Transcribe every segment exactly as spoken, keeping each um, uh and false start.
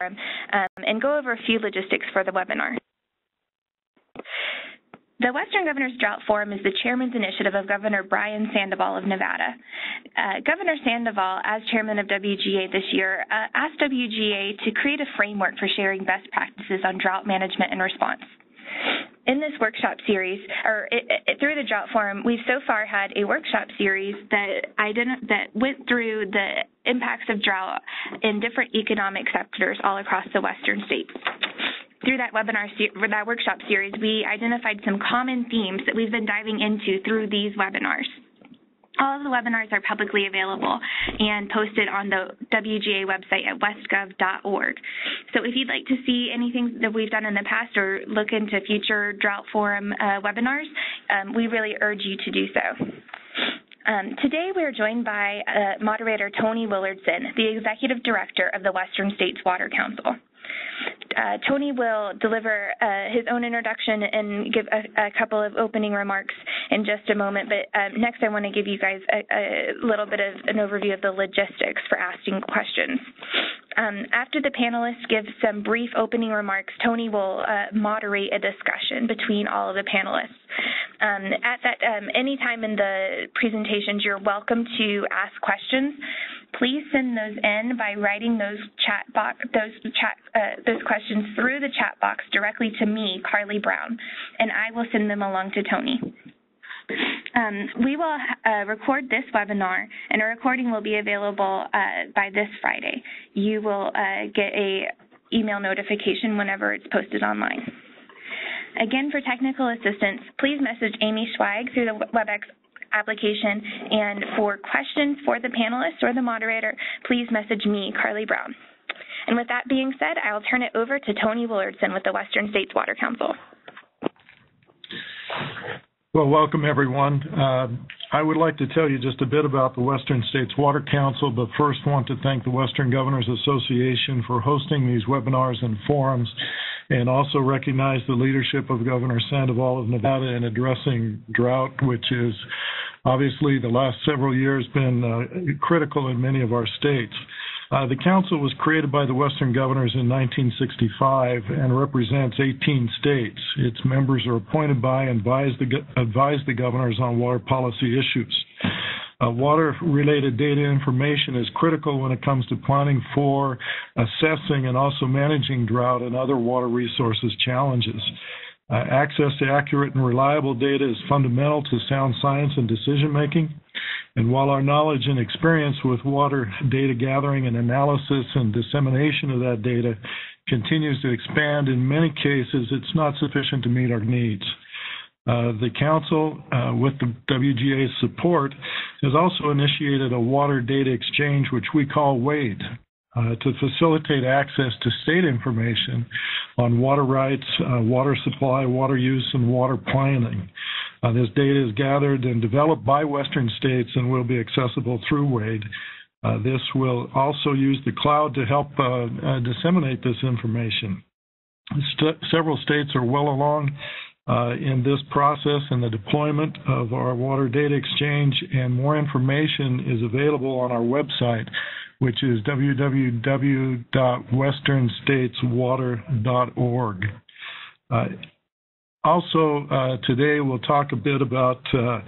um, and go over a few logistics for the webinar. The Western Governors' Drought Forum is the chairman's initiative of Governor Brian Sandoval of Nevada. Uh, Governor Sandoval, as chairman of W G A this year, uh, asked W G A to create a framework for sharing best practices on drought management and response. In this workshop series, or it, it, through the Drought Forum, we've so far had a workshop series that ident that went through the impacts of drought in different economic sectors all across the western states. Through that webinar, that workshop series, we identified some common themes that we've been diving into through these webinars. All of the webinars are publicly available and posted on the W G A website at westgov dot org. So if you'd like to see anything that we've done in the past or look into future Drought Forum uh, webinars, um, we really urge you to do so. Um, today we are joined by uh, moderator Tony Willardson, the Executive Director of the Western States Water Council. Uh, Tony will deliver uh, his own introduction and give a, a couple of opening remarks in just a moment, but um, next I want to give you guys a, a little bit of an overview of the logistics for asking questions. Um, after the panelists give some brief opening remarks, Tony will uh, moderate a discussion between all of the panelists. Um, at that, um, any time in the presentations, you're welcome to ask questions. Please send those in by writing those chat box, those chat, uh, those questions through the chat box directly to me, Carly Brown, and I will send them along to Tony. Um, we will uh, record this webinar, and a recording will be available uh, by this Friday. You will uh, get a email notification whenever it's posted online. Again, for technical assistance, please message Amy Schweig through the WebEx application, and for questions for the panelists or the moderator, please message me, Carly Brown. And with that being said, I'll turn it over to Tony Willardson with the Western States Water Council. Well, welcome everyone. Uh, I would like to tell you just a bit about the Western States Water Council, but first want to thank the Western Governors' Association for hosting these webinars and forums, and also recognize the leadership of Governor Sandoval of Nevada in addressing drought, which is obviously the last several years been uh, critical in many of our states. Uh, the council was created by the Western Governors in nineteen sixty-five and represents eighteen states. Its members are appointed by and advise the, advise the governors on water policy issues. Uh, water-related data information is critical when it comes to planning for, assessing, and also managing drought and other water resources challenges. Uh, access to accurate and reliable data is fundamental to sound science and decision-making. And while our knowledge and experience with water data gathering and analysis and dissemination of that data continues to expand, in many cases it's not sufficient to meet our needs. Uh, the Council, uh, with the W G A's support, has also initiated a water data exchange, which we call WADE, uh, to facilitate access to state information on water rights, uh, water supply, water use, and water planning. Uh, this data is gathered and developed by Western states and will be accessible through WADE. Uh, this will also use the cloud to help uh, uh, disseminate this information. St- several states are well along uh, in this process and the deployment of our water data exchange, and more information is available on our website, which is w w w dot western states water dot org. Uh, Also, uh, today we'll talk a bit about uh,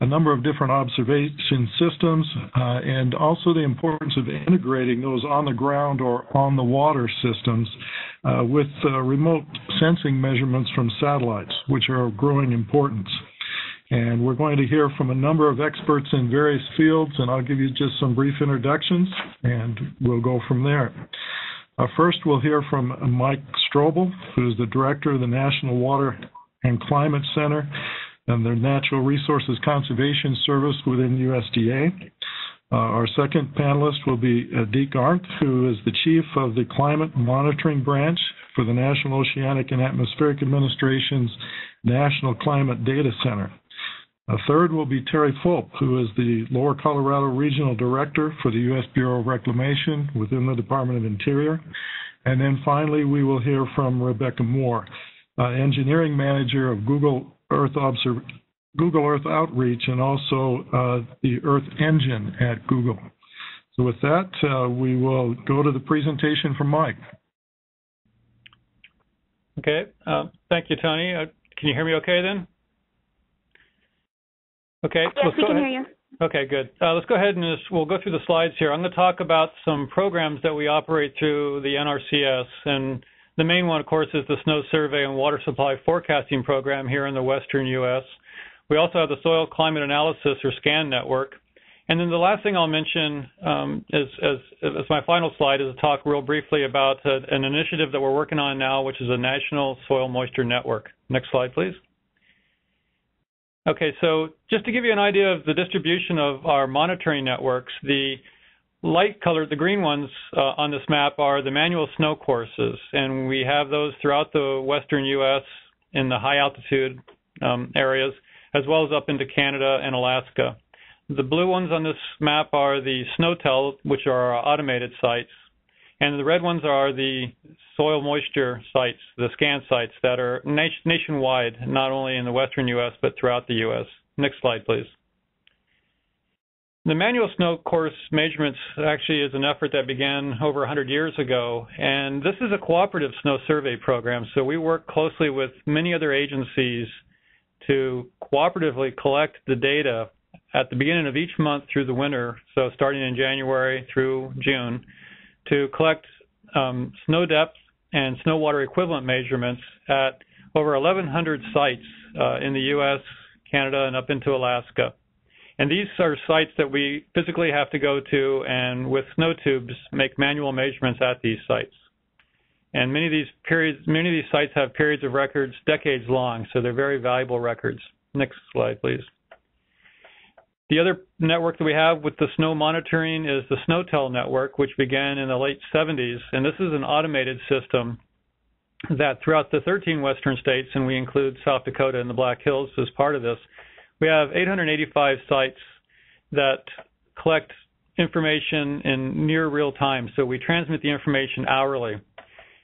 a number of different observation systems uh, and also the importance of integrating those on the ground or on the water systems uh, with uh, remote sensing measurements from satellites, which are of growing importance. And we're going to hear from a number of experts in various fields, and I'll give you just some brief introductions, and we'll go from there. Uh, first, we'll hear from Mike Strobel, who is the director of the National Water and Climate Center and their Natural Resources Conservation Service within U S D A. Uh, our second panelist will be uh, Deke Arndt, who is the chief of the Climate Monitoring Branch for the National Oceanic and Atmospheric Administration's National Climate Data Center. A third will be Terry Fulp, who is the Lower Colorado Regional Director for the U S Bureau of Reclamation within the Department of Interior. And then finally, we will hear from Rebecca Moore, Uh, engineering manager of Google Earth, Observ Google Earth Outreach, and also uh, the Earth Engine at Google. So with that, uh, we will go to the presentation from Mike. Okay, um, thank you, Tony. Uh, can you hear me okay then? Okay. Yes, we can hear you. Okay, good. Uh, let's go ahead and just, we'll go through the slides here. I'm going to talk about some programs that we operate through the N R C S, and the main one, of course, is the Snow Survey and Water Supply Forecasting Program here in the Western U S. We also have the Soil Climate Analysis, or SCAN, network. And then the last thing I'll mention um, as, as, as my final slide is to talk real briefly about a, an initiative that we're working on now, which is a National Soil Moisture Network. Next slide, please. Okay, so just to give you an idea of the distribution of our monitoring networks, the light colored, the green ones uh, on this map are the manual snow courses, and we have those throughout the Western U S in the high altitude um, areas, as well as up into Canada and Alaska. The blue ones on this map are the SNOTEL, which are our automated sites, and the red ones are the soil moisture sites, the SCAN sites that are na nationwide, not only in the Western U S, but throughout the U S. Next slide, please. The manual snow course measurements actually is an effort that began over one hundred years ago, and this is a cooperative snow survey program, so we work closely with many other agencies to cooperatively collect the data at the beginning of each month through the winter, so starting in January through June, to collect um, snow depth and snow water equivalent measurements at over eleven hundred sites uh, in the U S, Canada, and up into Alaska. And these are sites that we physically have to go to and with snow tubes make manual measurements at these sites. And many of these periods, many of these sites have periods of records decades long, so they're very valuable records. Next slide, please. The other network that we have with the snow monitoring is the SNOTEL network, which began in the late seventies, and this is an automated system that throughout the thirteen Western states, and we include South Dakota and the Black Hills as part of this, we have eight hundred eighty-five sites that collect information in near real time, so we transmit the information hourly.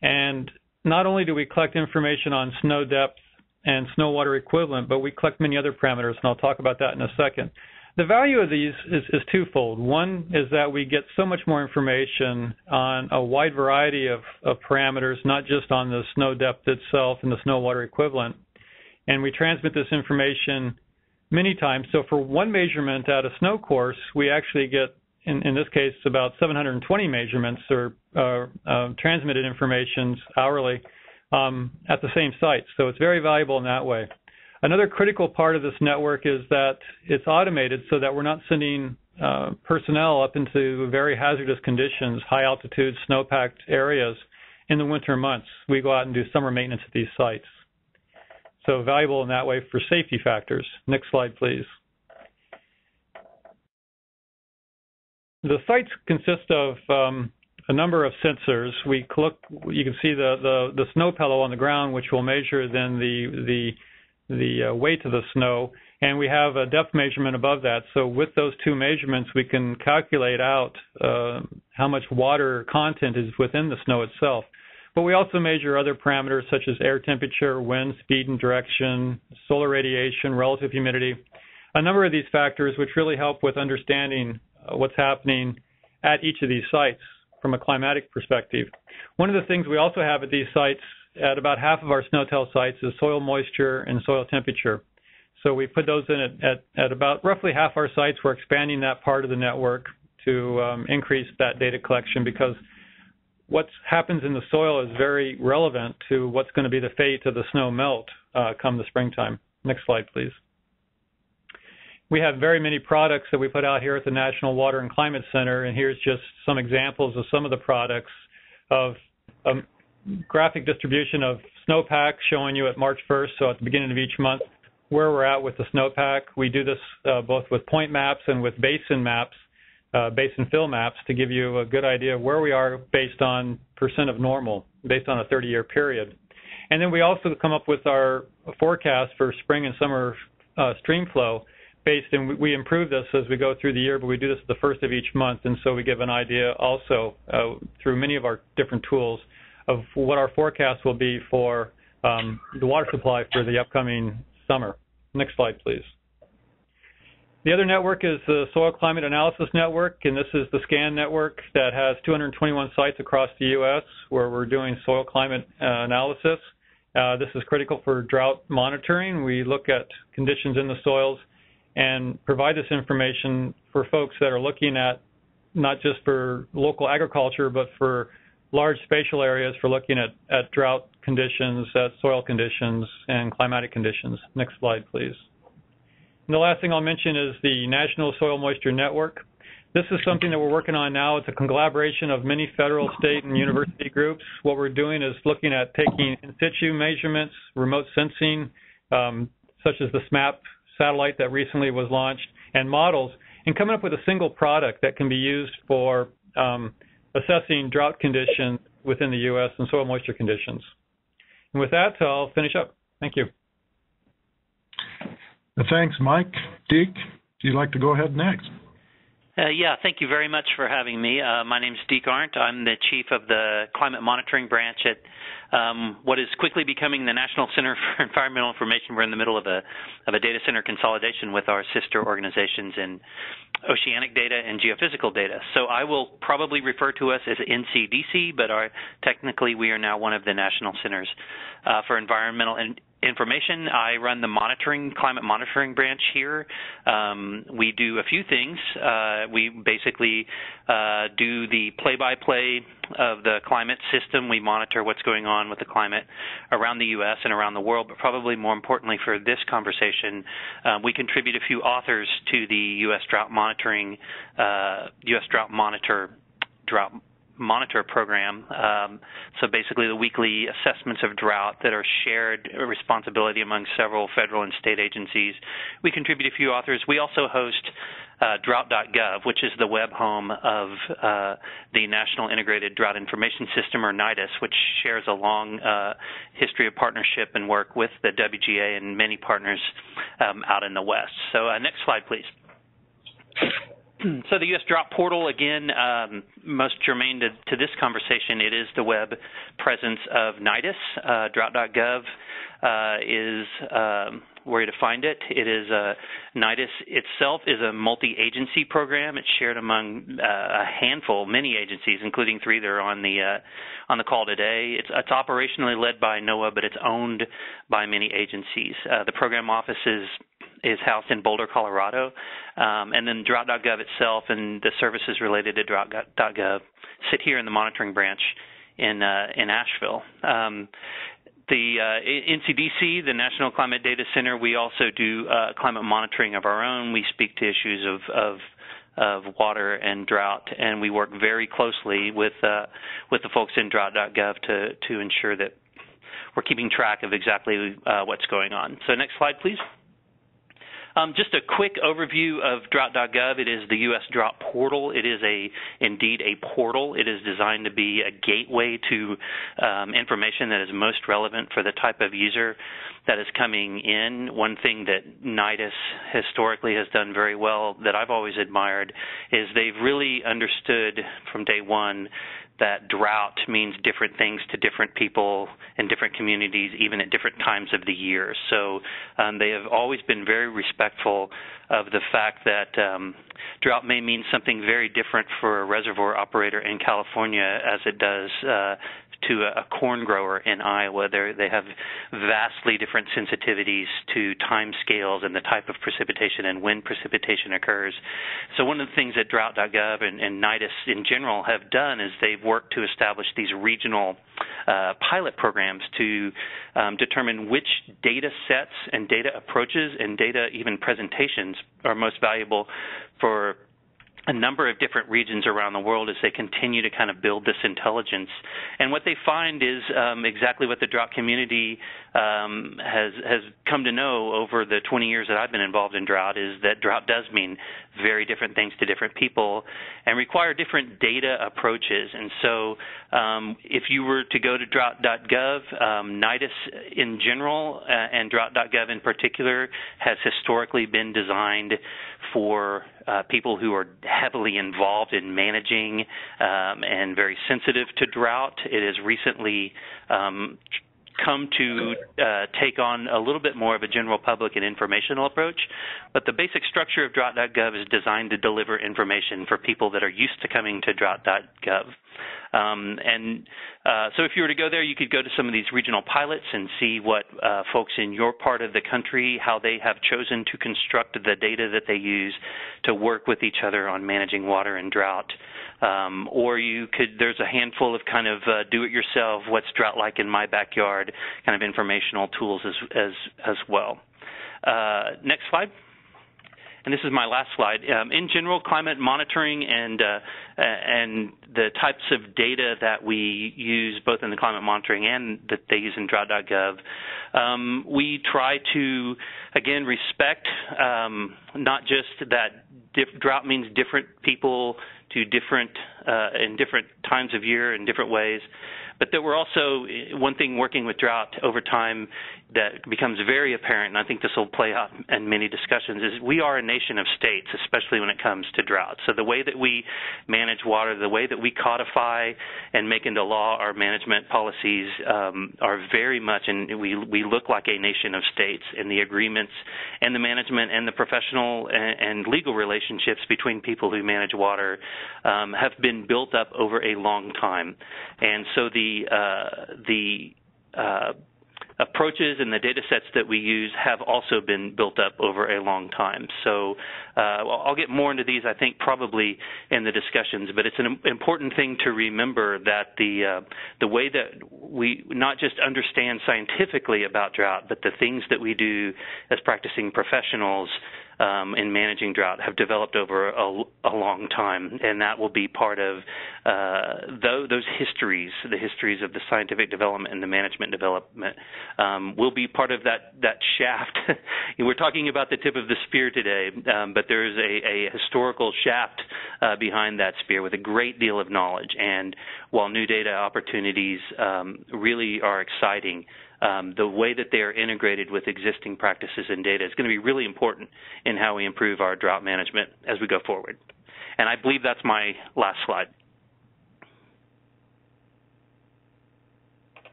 And not only do we collect information on snow depth and snow water equivalent, but we collect many other parameters, and I'll talk about that in a second. The value of these is, is twofold. One is that we get so much more information on a wide variety of, of parameters, not just on the snow depth itself and the snow water equivalent. And we transmit this information many times. So for one measurement at a snow course, we actually get, in, in this case, about seven hundred twenty measurements or uh, uh, transmitted information hourly um, at the same site. So it's very valuable in that way. Another critical part of this network is that it's automated so that we're not sending uh, personnel up into very hazardous conditions, high altitude, snow-packed areas in the winter months. We go out and do summer maintenance at these sites. So valuable in that way for safety factors. Next slide, please. The sites consist of um, a number of sensors. We look, you can see the, the, the snow pillow on the ground, which will measure then the, the the uh, weight of the snow, and we have a depth measurement above that. So with those two measurements, we can calculate out uh, how much water content is within the snow itself. But we also measure other parameters such as air temperature, wind speed and direction, solar radiation, relative humidity, a number of these factors which really help with understanding what's happening at each of these sites from a climatic perspective. One of the things we also have at these sites, at about half of our SNOTEL sites, is soil moisture and soil temperature. So we put those in at, at, at about roughly half our sites. We're expanding that part of the network to um, increase that data collection, because what happens in the soil is very relevant to what's going to be the fate of the snow melt uh, come the springtime. Next slide, please. We have very many products that we put out here at the National Water and Climate Center, and here's just some examples of some of the products of um, graphic distribution of snowpack, showing you at March first, so at the beginning of each month, where we're at with the snowpack. We do this uh, both with point maps and with basin maps, uh, basin fill maps, to give you a good idea of where we are based on percent of normal, based on a thirty-year period. And then we also come up with our forecast for spring and summer uh, stream flow based, and we improve this as we go through the year, but we do this the first of each month, and so we give an idea also uh, through many of our different tools of what our forecast will be for um, the water supply for the upcoming summer. Next slide, please. The other network is the Soil Climate Analysis Network, and this is the SCAN network that has two hundred twenty-one sites across the U S where we're doing soil climate uh, analysis. Uh, this is critical for drought monitoring. We look at conditions in the soils and provide this information for folks that are looking at not just for local agriculture, but for large spatial areas for looking at, at drought conditions, at soil conditions, and climatic conditions. Next slide, please. And the last thing I'll mention is the National Soil Moisture Network. This is something that we're working on now. It's a collaboration of many federal, state, and university groups. What we're doing is looking at taking in situ measurements, remote sensing, um, such as the SMAP satellite that recently was launched, and models, and coming up with a single product that can be used for um, assessing drought conditions within the U S and soil moisture conditions. And with that, I'll finish up. Thank you. Thanks, Mike. Deke, do you like to go ahead next? Uh, yeah, thank you very much for having me. Uh, my name is Deke Arndt. I'm the chief of the Climate Monitoring Branch at um, what is quickly becoming the National Center for Environmental Information. We're in the middle of a of a data center consolidation with our sister organizations in oceanic data and geophysical data. So I will probably refer to us as N C D C, but our, technically we are now one of the national centers uh, for environmental and information. I run the monitoring, climate monitoring branch here. Um, we do a few things. Uh, we basically uh, do the play-by-play of the climate system. We monitor what's going on with the climate around the U S and around the world, but probably more importantly for this conversation, uh, we contribute a few authors to the U S Drought Monitoring, uh, U S Drought Monitor, Drought Monitor program. Um, so basically the weekly assessments of drought that are shared responsibility among several federal and state agencies. We contribute a few authors. We also host uh, Drought dot gov, which is the web home of uh, the National Integrated Drought Information System, or NIDIS, which shares a long uh, history of partnership and work with the W G A and many partners um, out in the West. So uh, next slide, please. So the U S Drought Portal, again, um, most germane to, to this conversation, it is the web presence of NIDIS. Uh, Drought dot gov uh, is um, where to find it. It is a, NIDIS itself is a multi-agency program. It's shared among uh, a handful, many agencies, including three that are on the uh, on the call today. It's, it's operationally led by NOAA, but it's owned by many agencies. Uh, the program office is is housed in Boulder, Colorado, um, and then Drought dot gov itself and the services related to Drought dot gov sit here in the monitoring branch in uh, in Asheville. Um, the uh, N C D C, the National Climate Data Center, we also do uh, climate monitoring of our own. We speak to issues of, of of water and drought, and we work very closely with uh, with the folks in Drought dot gov to to ensure that we're keeping track of exactly uh, what's going on. So next slide, please. Um, just a quick overview of Drought dot gov. It is the U S Drought Portal. It is a indeed a portal. It is designed to be a gateway to um, information that is most relevant for the type of user that is coming in. One thing that NIDIS historically has done very well that I've always admired is they've really understood from day one that drought means different things to different people and different communities, even at different times of the year. So um, they have always been very respectful of the fact that um, drought may mean something very different for a reservoir operator in California as it does uh, to a, a corn grower in Iowa. They're, they have vastly different sensitivities to time scales and the type of precipitation and when precipitation occurs. So one of the things that Drought dot gov and, and NIDIS in general have done is they've worked to establish these regional uh, pilot programs to um, determine which data sets and data approaches and data even presentations are most valuable for a number of different regions around the world as they continue to kind of build this intelligence. And what they find is um, exactly what the drought community um, has has come to know over the twenty years that I've been involved in drought is that drought does mean very different things to different people and require different data approaches. And so um, if you were to go to drought dot gov, um, NIDIS in general uh, and drought dot gov in particular has historically been designed for uh, people who are heavily involved in managing um, and very sensitive to drought. It has recently um, come to uh, take on a little bit more of a general public and informational approach, but the basic structure of drought dot gov is designed to deliver information for people that are used to coming to drought dot gov. Um, and uh, so if you were to go there, you could go to some of these regional pilots and see what uh, folks in your part of the country, how they have chosen to construct the data that they use to work with each other on managing water and drought. Um, or you could, there's a handful of kind of uh, do-it-yourself, what's drought like in my backyard, kind of informational tools as, as, as well. Uh, next slide. And this is my last slide. Um, in general, climate monitoring and uh, and the types of data that we use, both in the climate monitoring and that they use in drought dot gov, um, we try to, again, respect um, not just that drought means different people to different uh, in different times of year in different ways, but that we're also, one thing working with drought over time that becomes very apparent, and I think this will play out in many discussions, is we are a nation of states, especially when it comes to drought. So the way that we manage water, the way that we codify and make into law our management policies um, are very much, and we, we look like a nation of states in the agreements and the management and the professional and, and legal relationships between people who manage water um, have been built up over a long time. And so the, uh, the uh, approaches and the data sets that we use have also been built up over a long time. So uh, I'll get more into these, I think, probably in the discussions, but it's an important thing to remember that the, uh, the way that we not just understand scientifically about drought, but the things that we do as practicing professionals Um, in managing drought have developed over a, a long time, and that will be part of uh, those, those histories, the histories of the scientific development and the management development um, will be part of that, that shaft. We're talking about the tip of the spear today, um, but there is a, a historical shaft uh, behind that spear with a great deal of knowledge, and while new data opportunities um, really are exciting, Um, the way that they are integrated with existing practices and data is going to be really important in how we improve our drought management as we go forward. And I believe that's my last slide.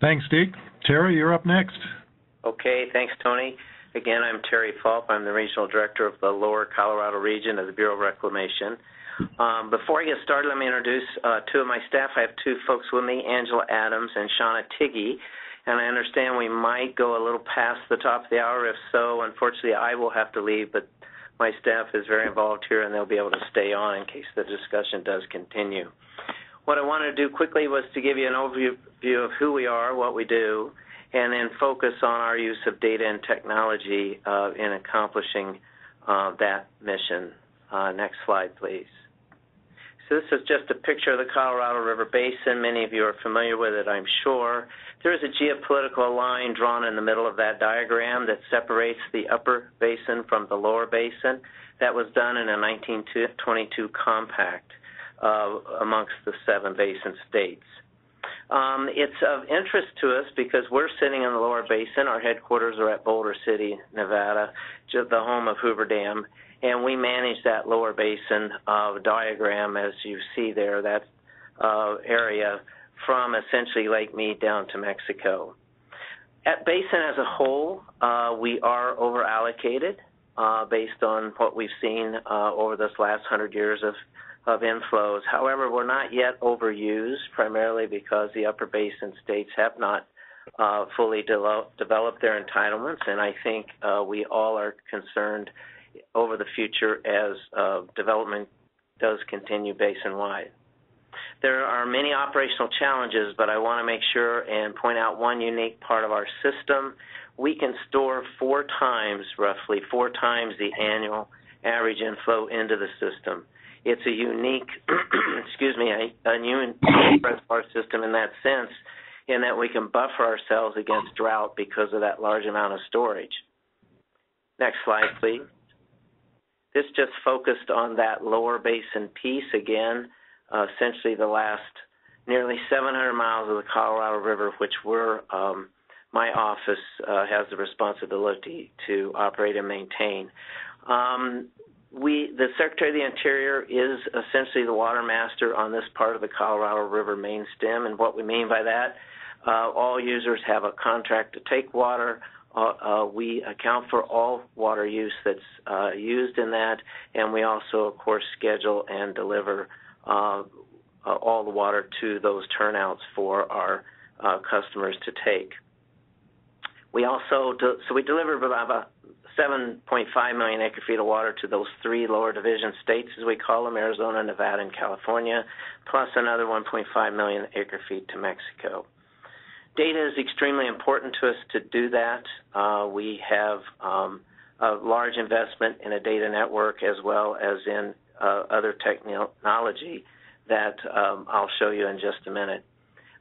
Thanks, Deke. Terry, you're up next. Okay, thanks, Tony. Again, I'm Terry Fulp. I'm the Regional Director of the Lower Colorado Region of the Bureau of Reclamation. Um, before I get started, let me introduce uh, two of my staff. I have two folks with me, Angela Adams and Shauna Tiggy. And I understand we might go a little past the top of the hour. If so, unfortunately, I will have to leave, but my staff is very involved here, and they'll be able to stay on in case the discussion does continue. What I wanted to do quickly was to give you an overview of who we are, what we do, and then focus on our use of data and technology uh, in accomplishing uh, that mission. Uh, next slide, please. So this is just a picture of the Colorado River Basin. Many of you are familiar with it, I'm sure. There is a geopolitical line drawn in the middle of that diagram that separates the upper basin from the lower basin. That was done in a nineteen twenty-two compact uh, amongst the seven basin states. Um, it's of interest to us because we're sitting in the lower basin. Our headquarters are at Boulder City, Nevada, the home of Hoover Dam. And we manage that lower basin uh, diagram, as you see there, that uh, area from essentially Lake Mead down to Mexico. At basin as a whole, uh, we are over-allocated uh, based on what we've seen uh, over this last hundred years of, of inflows. However, we're not yet overused, primarily because the upper basin states have not uh, fully de- developed their entitlements, and I think uh, we all are concerned over the future as uh, development does continue basin-wide. There are many operational challenges, but I want to make sure and point out one unique part of our system. We can store four times, roughly, four times the annual average inflow into the system. It's a unique, excuse me, a, a new reservoir system in that sense, in that we can buffer ourselves against drought because of that large amount of storage. Next slide, please. This just focused on that lower basin piece, again, uh, essentially the last nearly seven hundred miles of the Colorado River, which we're, um, my office uh, has the responsibility to operate and maintain. Um, we, the Secretary of the Interior is essentially the water master on this part of the Colorado River main stem, and what we mean by that, uh, all users have a contract to take water. Uh, uh, we account for all water use that's uh, used in that, and we also, of course, schedule and deliver uh, uh, all the water to those turnouts for our uh, customers to take. We also do, so we deliver about seven point five million acre feet of water to those three lower division states, as we call them, Arizona, Nevada, and California, plus another one point five million acre feet to Mexico. Data is extremely important to us to do that. Uh, we have um, a large investment in a data network as well as in uh, other technology that um, I'll show you in just a minute.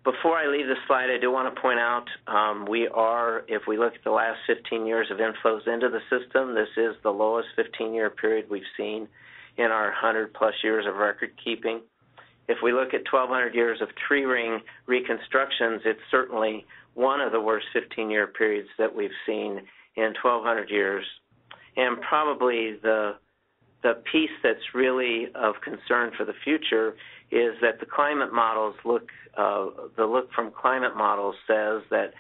Before I leave this slide, I do want to point out um, we are, if we look at the last fifteen years of inflows into the system, this is the lowest fifteen-year period we've seen in our one hundred plus years of record keeping. If we look at twelve hundred years of tree ring reconstructions, it's certainly one of the worst fifteen-year periods that we've seen in twelve hundred years. And probably the, the piece that's really of concern for the future is that the climate models look, uh, the look from climate models says that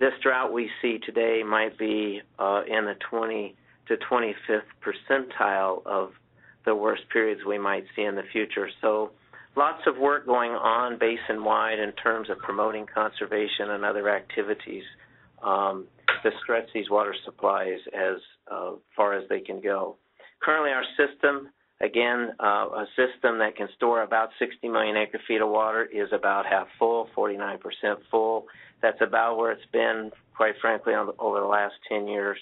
this drought we see today might be uh, in the twentieth to twenty-fifth percentile of the worst periods we might see in the future. So lots of work going on basin-wide in terms of promoting conservation and other activities um, to stretch these water supplies as uh, far as they can go. Currently our system, again, uh, a system that can store about sixty million acre feet of water is about half full, forty-nine percent full. That's about where it's been, quite frankly, on the, over the last ten years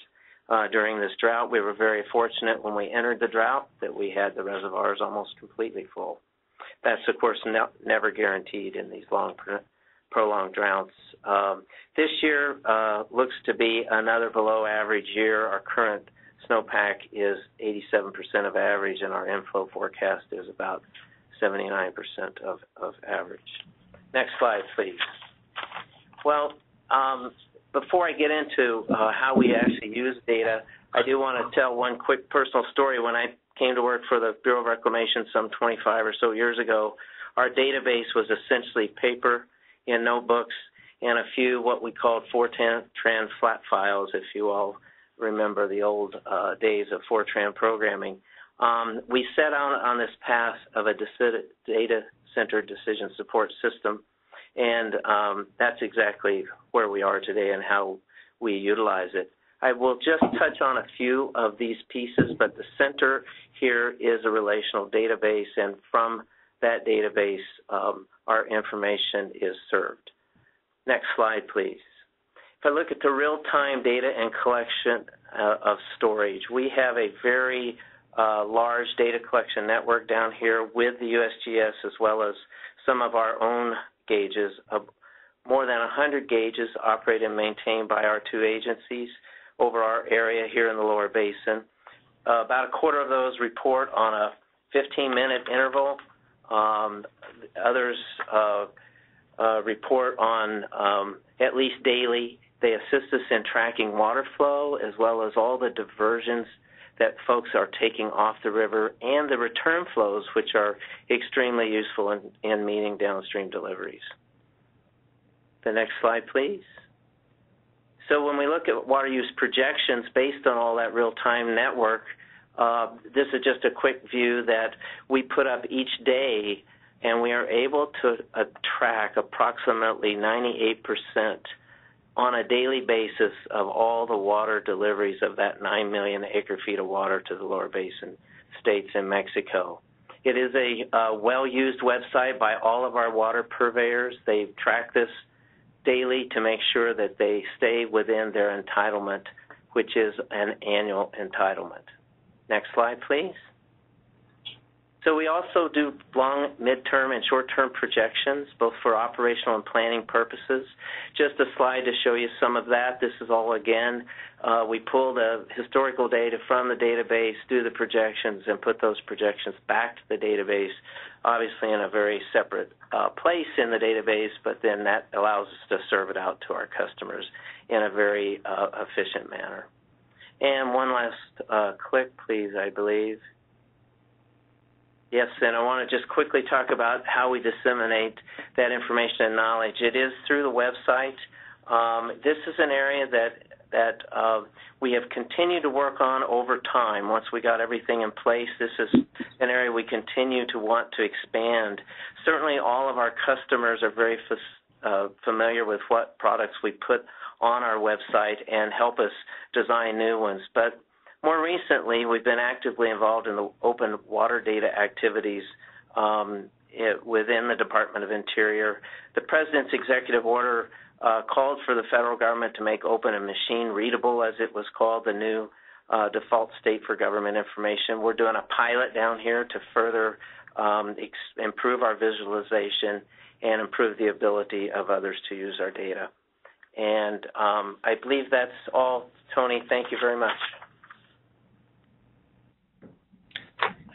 uh, during this drought. We were very fortunate when we entered the drought that we had the reservoirs almost completely full. That's, of course, ne never guaranteed in these long, pro prolonged droughts. Um, this year uh, looks to be another below average year. Our current snowpack is eighty-seven percent of average, and our inflow forecast is about seventy-nine percent of, of average. Next slide, please. Well, um, before I get into uh, how we actually use data, I do want to tell one quick personal story. When I came to work for the Bureau of Reclamation some twenty-five or so years ago, our database was essentially paper in notebooks and a few what we called Fortran flat files, if you all remember the old uh, days of Fortran programming. Um, we set out on this path of a data-centered decision support system, and um, that's exactly where we are today and how we utilize it. I will just touch on a few of these pieces, but the center here is a relational database, and from that database, um, our information is served. Next slide, please. If I look at the real-time data and collection uh, of storage, we have a very uh, large data collection network down here with the U S G S as well as some of our own gauges. Uh, more than one hundred gauges operated and maintained by our two agencies over our area here in the lower basin. Uh, about a quarter of those report on a fifteen-minute interval. Um, others uh, uh, report on um, at least daily. They assist us in tracking water flow as well as all the diversions that folks are taking off the river and the return flows, which are extremely useful in, in meeting downstream deliveries. The next slide, please. So when we look at water use projections based on all that real-time network, uh, this is just a quick view that we put up each day, and we are able to uh, track approximately ninety-eight percent on a daily basis of all the water deliveries of that nine million acre feet of water to the lower basin states in Mexico. It is a uh, well-used website by all of our water purveyors. They track this daily to make sure that they stay within their entitlement, which is an annual entitlement. Next slide, please. So we also do long, midterm, and short-term projections, both for operational and planning purposes. Just a slide to show you some of that. This is all, again, uh, we pull the historical data from the database, do the projections, and put those projections back to the database, obviously in a very separate uh, place in the database, but then that allows us to serve it out to our customers in a very uh, efficient manner. And one last uh, click, please, I believe. Yes, and I want to just quickly talk about how we disseminate that information and knowledge. It is through the website. Um, this is an area that that uh, we have continued to work on over time. Once we got everything in place, this is an area we continue to want to expand. Certainly all of our customers are very uh, familiar with what products we put on our website and help us design new ones. But more recently, we've been actively involved in the open water data activities um, it, within the Department of Interior. The President's executive order Uh, called for the federal government to make open and machine readable, as it was called, the new uh, default state for government information. We're doing a pilot down here to further um, ex improve our visualization and improve the ability of others to use our data. And um, I believe that's all, Tony. Thank you very much.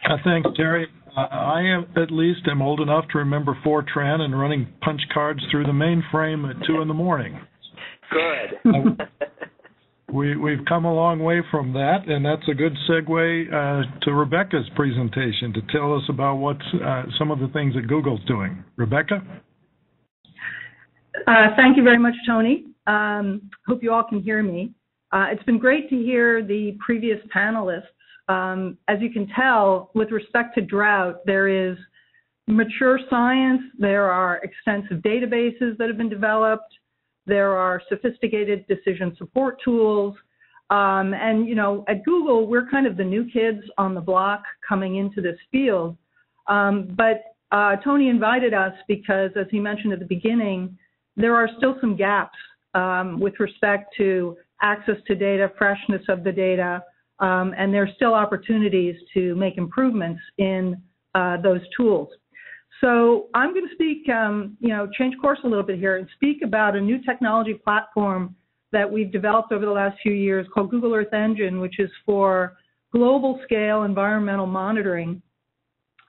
Uh, thanks, Terry. Uh, I am, at least am old enough to remember Fortran and running punch cards through the mainframe at two in the morning. Good. uh, we, we've come a long way from that, and that's a good segue uh, to Rebecca's presentation to tell us about what uh, some of the things that Google's doing. Rebecca? Uh, thank you very much, Tony. Um, hope you all can hear me. Uh, it's been great to hear the previous panelists. Um, as you can tell, with respect to drought, there is mature science, there are extensive databases that have been developed, there are sophisticated decision support tools, um, and, you know, at Google, we're kind of the new kids on the block coming into this field. Um, but uh, Tony invited us because, as he mentioned at the beginning, there are still some gaps um, with respect to access to data, freshness of the data, Um, and there's still opportunities to make improvements in uh, those tools. So I'm going to speak, um, you know, change course a little bit here and speak about a new technology platform that we've developed over the last few years called Google Earth Engine, which is for global scale environmental monitoring.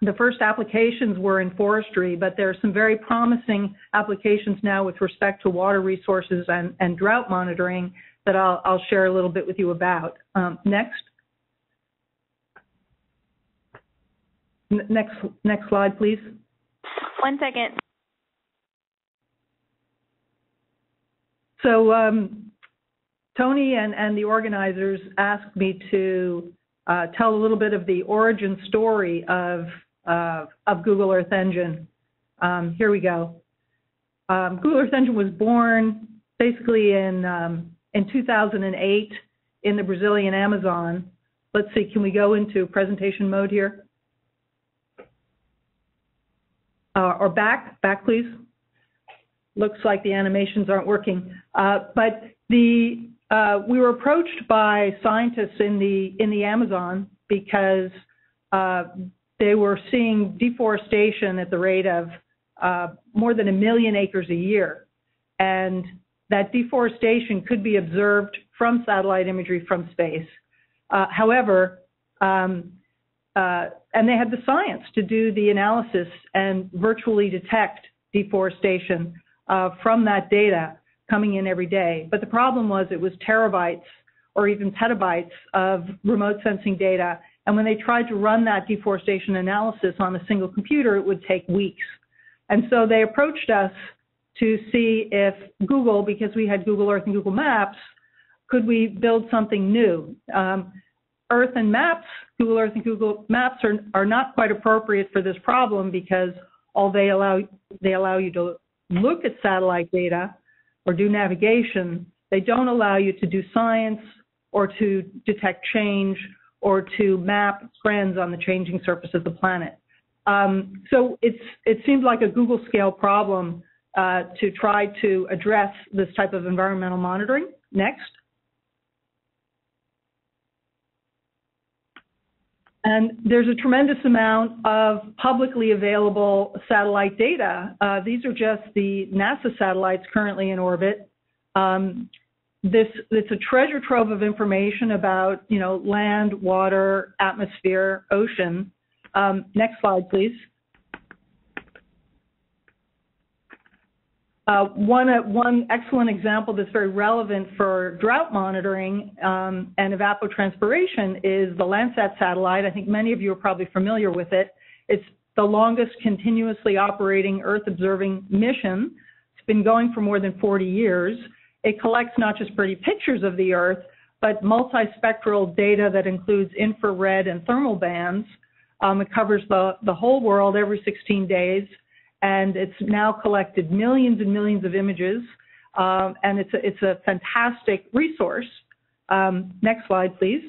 The first applications were in forestry, but there are some very promising applications now with respect to water resources and, and drought monitoring that I'll, I'll share a little bit with you about. Um, next. N next, next slide, please. One second. So um, Tony and, and the organizers asked me to uh, tell a little bit of the origin story of, uh, of Google Earth Engine. Um, here we go. Um, Google Earth Engine was born basically in um, in two thousand eight in the Brazilian Amazon. Let's see, can we go into presentation mode here? Uh, or back, back please. Looks like the animations aren't working. Uh, but the, uh, we were approached by scientists in the, in the Amazon because uh, they were seeing deforestation at the rate of uh, more than a million acres a year. And that deforestation could be observed from satellite imagery from space. Uh, however, um, uh, and they had the science to do the analysis and virtually detect deforestation uh, from that data coming in every day. But the problem was it was terabytes or even petabytes of remote sensing data. And when they tried to run that deforestation analysis on a single computer, it would take weeks. And so they approached us to see if Google, because we had Google Earth and Google Maps, could we build something new? Um, Earth and Maps, Google Earth and Google Maps are, are not quite appropriate for this problem because all they allow, they allow you to look at satellite data or do navigation. They don't allow you to do science or to detect change or to map trends on the changing surface of the planet. Um, so it's, it seemed like a Google scale problem Uh, to try to address this type of environmental monitoring. Next. And there's a tremendous amount of publicly available satellite data. Uh, these are just the NASA satellites currently in orbit. Um, this, it's a treasure trove of information about, you know, land, water, atmosphere, ocean. Um, next slide, please. Uh, one, uh, one excellent example that's very relevant for drought monitoring um, and evapotranspiration is the Landsat satellite. I think many of you are probably familiar with it. It's the longest continuously operating Earth observing mission. It's been going for more than forty years, It collects not just pretty pictures of the Earth, but multispectral data that includes infrared and thermal bands. Um, it covers the, the whole world every sixteen days, and it's now collected millions and millions of images, um, and it's a, it's a fantastic resource. Um, next slide, please.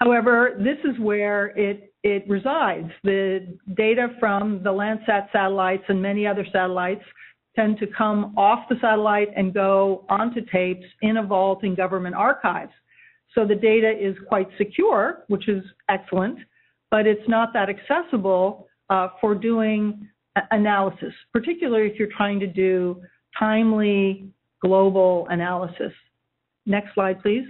However, this is where it, it resides. The data from the Landsat satellites and many other satellites tend to come off the satellite and go onto tapes in a vault in government archives. So the data is quite secure, which is excellent, but it's not that accessible uh, for doing analysis, particularly if you're trying to do timely global analysis. Next slide, please.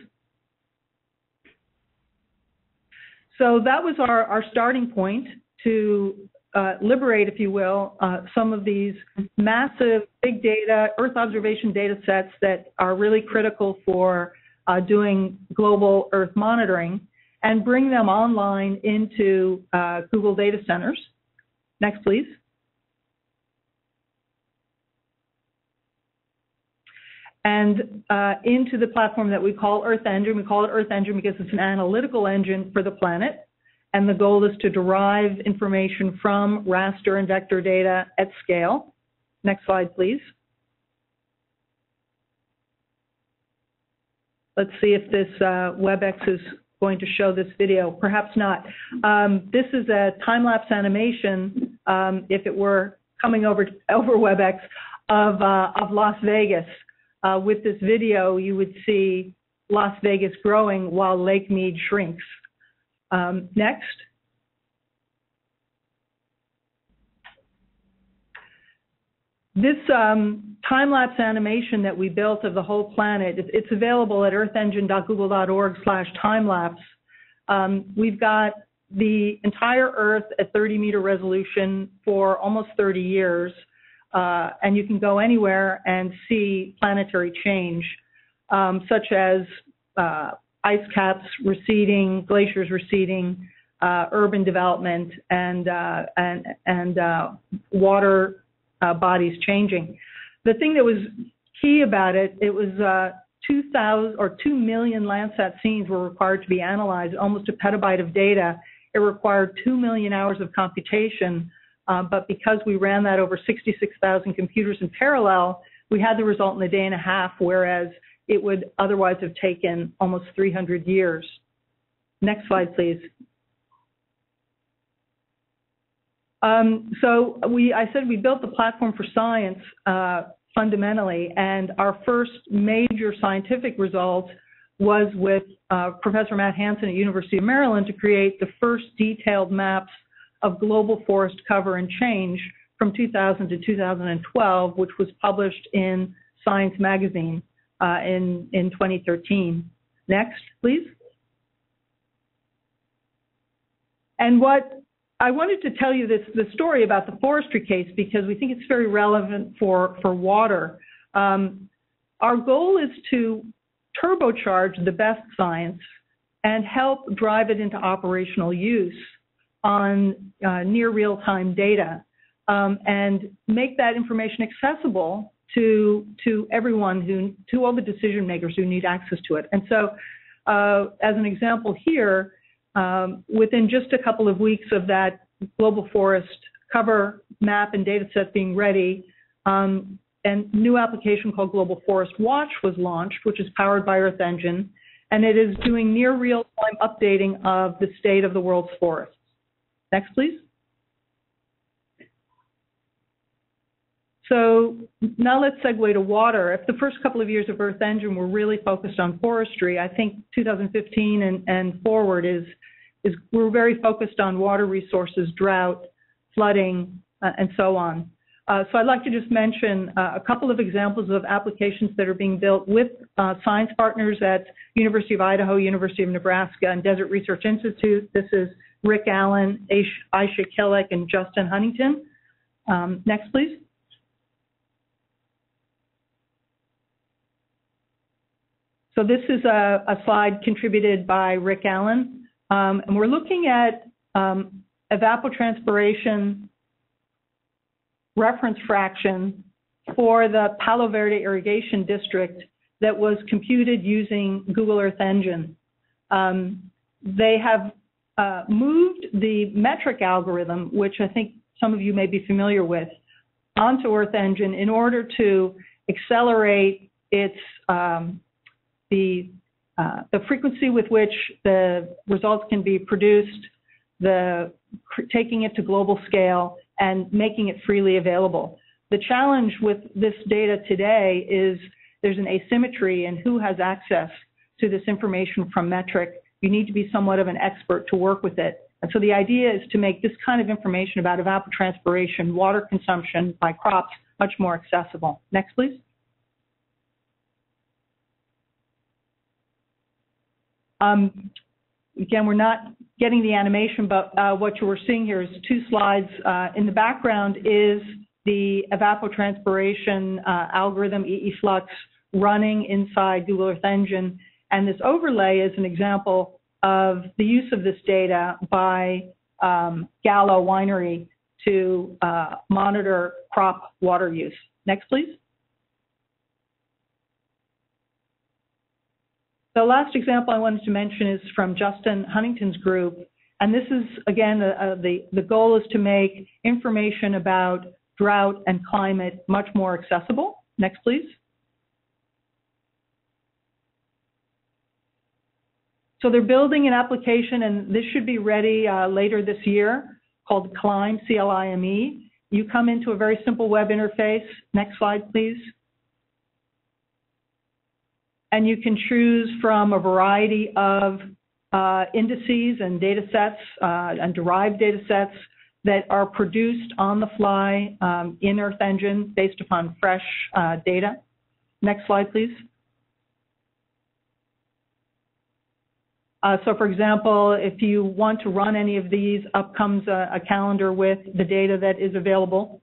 So that was our, our starting point to uh, liberate, if you will, uh, some of these massive big data, Earth observation data sets that are really critical for uh, doing global Earth monitoring, and bring them online into uh, Google data centers. Next, please. And uh, into the platform that we call Earth Engine. We call it Earth Engine because it's an analytical engine for the planet, and the goal is to derive information from raster and vector data at scale. Next slide, please. Let's see if this uh, WebEx is going to show this video. Perhaps not. Um, this is a time-lapse animation, um, if it were coming over, over WebEx, of, uh, of Las Vegas. Uh, with this video, you would see Las Vegas growing while Lake Mead shrinks. Um, next. This um, time-lapse animation that we built of the whole planet, it, it's available at earth engine dot google dot org slash time lapse. Um, we've got the entire Earth at thirty meter resolution for almost thirty years. Uh, and you can go anywhere and see planetary change, um, such as uh, ice caps receding, glaciers receding, uh, urban development, and uh, and and uh, water uh, bodies changing. The thing that was key about it, it was uh, two thousand or two million Landsat scenes were required to be analyzed, almost a petabyte of data. It required two million hours of computation. Uh, but because we ran that over sixty-six thousand computers in parallel, we had the result in a day and a half, whereas it would otherwise have taken almost three hundred years. Next slide, please. Um, so we, I said we built the platform for science uh, fundamentally, and our first major scientific result was with uh, Professor Matt Hansen at University of Maryland to create the first detailed maps of global forest cover and change from two thousand to two thousand twelve, which was published in Science Magazine uh, in, in twenty thirteen. Next, please. And what I wanted to tell you this, the story about the forestry case, because we think it's very relevant for, for water. Um, our goal is to turbocharge the best science and help drive it into operational use on uh, near real-time data, um, and make that information accessible to to everyone, who to all the decision makers who need access to it. And so, uh, as an example here, um, within just a couple of weeks of that global forest cover map and data set being ready, um, a new application called Global Forest Watch was launched, which is powered by Earth Engine, and it is doing near real-time updating of the state of the world's forests. Next, please. So now let's segue to water. If the first couple of years of Earth Engine were really focused on forestry, I think two thousand fifteen and, and forward is, is we're very focused on water resources, drought, flooding, uh, and so on. Uh, so I'd like to just mention uh, a couple of examples of applications that are being built with uh, science partners at University of Idaho, University of Nebraska, and Desert Research Institute. This is Rick Allen, Aisha Killick, and Justin Huntington. Um, next, please. So this is a, a slide contributed by Rick Allen. Um, and we're looking at um, evapotranspiration, reference fraction, for the Palo Verde Irrigation District that was computed using Google Earth Engine. Um, they have uh, moved the METRIC algorithm, which I think some of you may be familiar with, onto Earth Engine in order to accelerate its um, the uh, the frequency with which the results can be produced, the taking it to global scale, and making it freely available. The challenge with this data today is there's an asymmetry in who has access to this information from METRIC. You need to be somewhat of an expert to work with it. And so the idea is to make this kind of information about evapotranspiration, water consumption by crops, much more accessible. Next, please. Um, again, we're not getting the animation, but uh, what you were seeing here is two slides. Uh, in the background is the evapotranspiration uh, algorithm, E E flux, running inside Google Earth Engine. And this overlay is an example of the use of this data by um, Gallo Winery to uh, monitor crop water use. Next, please. The last example I wanted to mention is from Justin Huntington's group. And this is, again, uh, the, the goal is to make information about drought and climate much more accessible. Next, please. So they're building an application, and this should be ready uh, later this year, called CLIME, C L I M E. You come into a very simple web interface. Next slide, please. And you can choose from a variety of uh, indices and data sets uh, and derived data sets that are produced on the fly um, in Earth Engine based upon fresh uh, data. Next slide, please. Uh, so, for example, if you want to run any of these, up comes a, a calendar with the data that is available.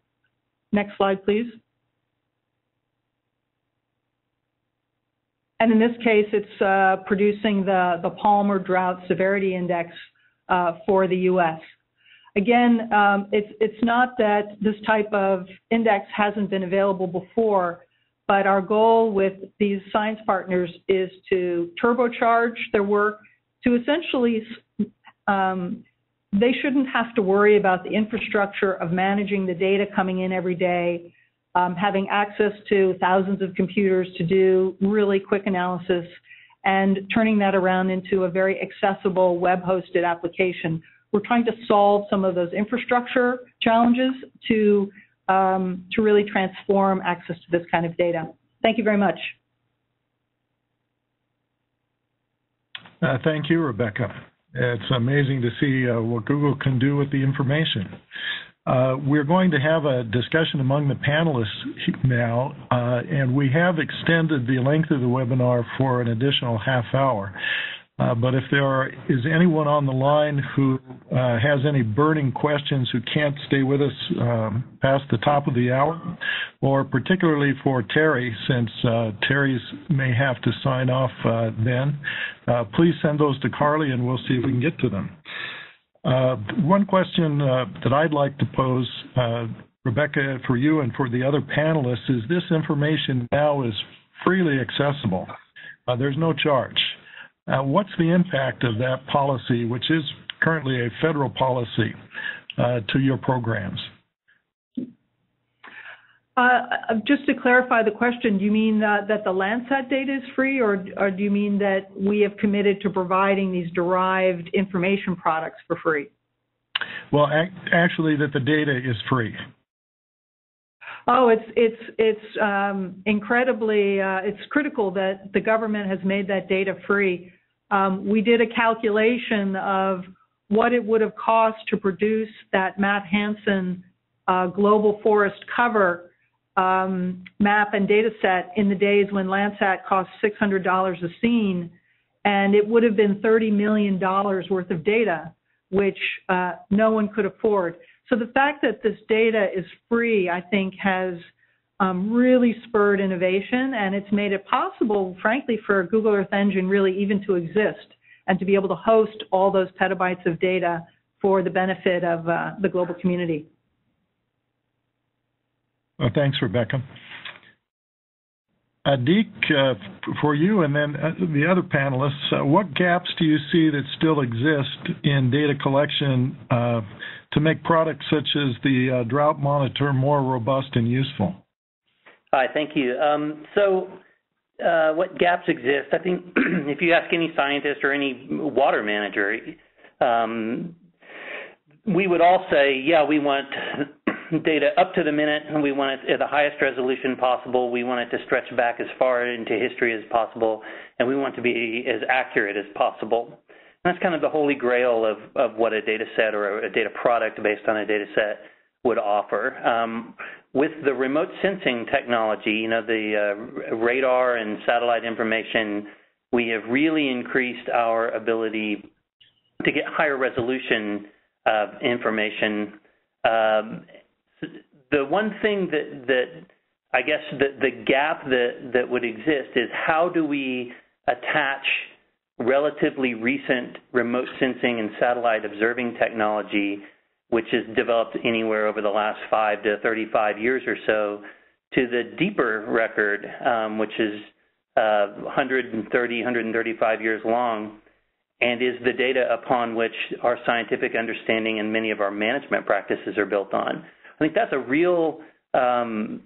Next slide, please. And in this case, it's uh, producing the, the Palmer Drought Severity Index uh, for the U S. Again, um, it's, it's not that this type of index hasn't been available before, but our goal with these science partners is to turbocharge their work to essentially, um, they shouldn't have to worry about the infrastructure of managing the data coming in every day, Um, having access to thousands of computers to do really quick analysis, and turning that around into a very accessible web-hosted application. We're trying to solve some of those infrastructure challenges to, um, to really transform access to this kind of data. Thank you very much. Uh, thank you, Rebecca. It's amazing to see uh, what Google can do with the information. Uh, we're going to have a discussion among the panelists now, uh, and we have extended the length of the webinar for an additional half hour. Uh, but if there are, is anyone on the line who uh, has any burning questions who can't stay with us um, past the top of the hour, or particularly for Terry, since uh, Terry's may have to sign off uh, then, uh, please send those to Carly and we'll see if we can get to them. Uh, one question uh, that I'd like to pose, uh, Rebecca, for you and for the other panelists, is this information now is freely accessible. Uh, there's no charge. Uh, what's the impact of that policy, which is currently a federal policy, uh, to your programs? Uh, just to clarify the question, do you mean uh, that the Landsat data is free, or, or do you mean that we have committed to providing these derived information products for free? Well, ac actually, that the data is free. Oh, it's it's it's um, incredibly uh, it's critical that the government has made that data free. Um, we did a calculation of what it would have cost to produce that Matt Hansen uh, global forest cover Um, map and data set in the days when Landsat cost six hundred dollars a scene, and it would have been thirty million dollars worth of data, which uh, no one could afford. So the fact that this data is free, I think, has um, really spurred innovation, and it's made it possible, frankly, for Google Earth Engine really even to exist and to be able to host all those petabytes of data for the benefit of uh, the global community. Well, thanks, Rebecca. Uh, Deke, uh, for you and then uh, the other panelists, uh, what gaps do you see that still exist in data collection uh, to make products such as the uh, Drought Monitor more robust and useful? Hi, thank you. Um, so uh, what gaps exist? I think if you ask any scientist or any water manager, um, we would all say, yeah, we want data up to the minute, and we want it at the highest resolution possible. We want it to stretch back as far into history as possible, and we want to be as accurate as possible. And that's kind of the holy grail of, of what a data set or a data product based on a data set would offer. Um, with the remote sensing technology, you know, the uh, radar and satellite information, we have really increased our ability to get higher resolution uh, information. Um, The one thing that, that I guess the, the gap that, that would exist is how do we attach relatively recent remote sensing and satellite observing technology, which is developed anywhere over the last five to thirty-five years or so, to the deeper record, um, which is uh, one hundred thirty, one hundred thirty-five years long, and is the data upon which our scientific understanding and many of our management practices are built on. I think that's a real, um,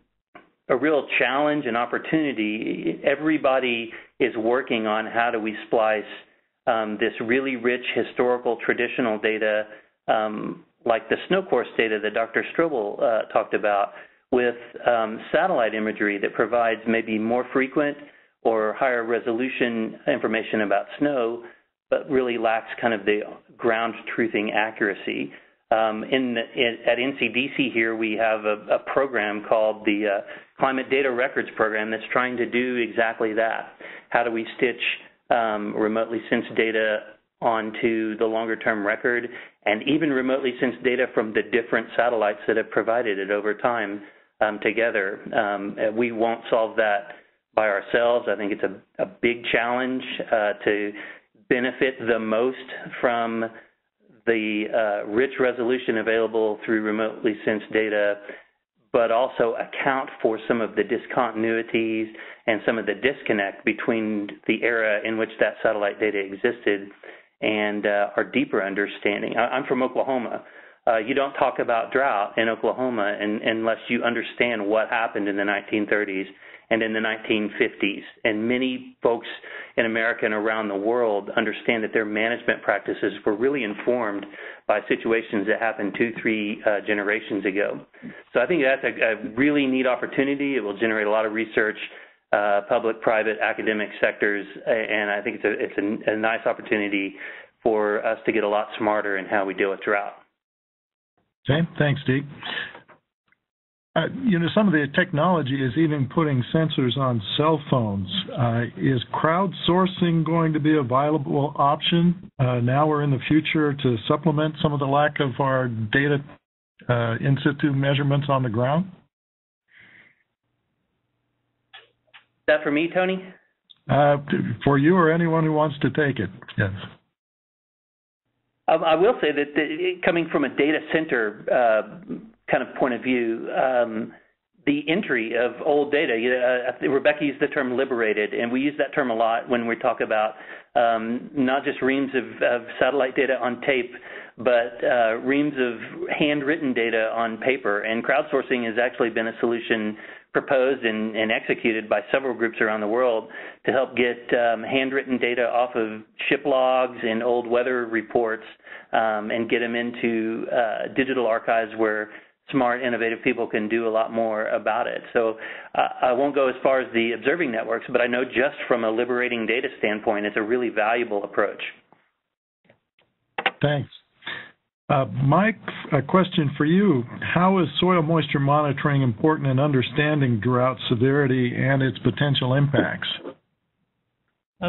a real challenge and opportunity. Everybody is working on how do we splice um, this really rich historical traditional data, um, like the snow course data that Doctor Strobel uh, talked about, with um, satellite imagery that provides maybe more frequent or higher resolution information about snow, but really lacks kind of the ground truthing accuracy. Um, in, in, at N C D C here, we have a, a program called the uh, Climate Data Records Program that's trying to do exactly that. How do we stitch um, remotely sensed data onto the longer-term record, and even remotely sensed data from the different satellites that have provided it over time um, together? Um, we won't solve that by ourselves. I think it's a, a big challenge uh, to benefit the most from the uh, rich resolution available through remotely sensed data, but also account for some of the discontinuities and some of the disconnect between the era in which that satellite data existed and uh, our deeper understanding. I I'm from Oklahoma. Uh, you don't talk about drought in Oklahoma and, unless you understand what happened in the nineteen thirties and in the nineteen fifties. And many folks in America and around the world understand that their management practices were really informed by situations that happened two, three uh, generations ago. So I think that's a, a really neat opportunity. It will generate a lot of research, uh, public, private, academic sectors, and I think it's, a, it's a, a nice opportunity for us to get a lot smarter in how we deal with drought. Okay, thanks, Deke. Uh, you know, some of the technology is even putting sensors on cell phones. Uh, is crowdsourcing going to be a viable option uh, now or in the future to supplement some of the lack of our data uh, in situ measurements on the ground? Is that for me, Tony? Uh, for you or anyone who wants to take it, yes. I will say that the, coming from a data center uh, kind of point of view, um, the entry of old data, uh, Rebecca used the term liberated, and we use that term a lot when we talk about um, not just reams of, of satellite data on tape, but uh, reams of handwritten data on paper. And crowdsourcing has actually been a solution proposed and, and executed by several groups around the world to help get um, handwritten data off of ship logs and old weather reports um, and get them into uh, digital archives where smart, innovative people can do a lot more about it. So uh, I won't go as far as the observing networks, but I know just from a liberating data standpoint, it's a really valuable approach. Thanks. Uh, Mike, a question for you. How is soil moisture monitoring important in understanding drought severity and its potential impacts? Uh,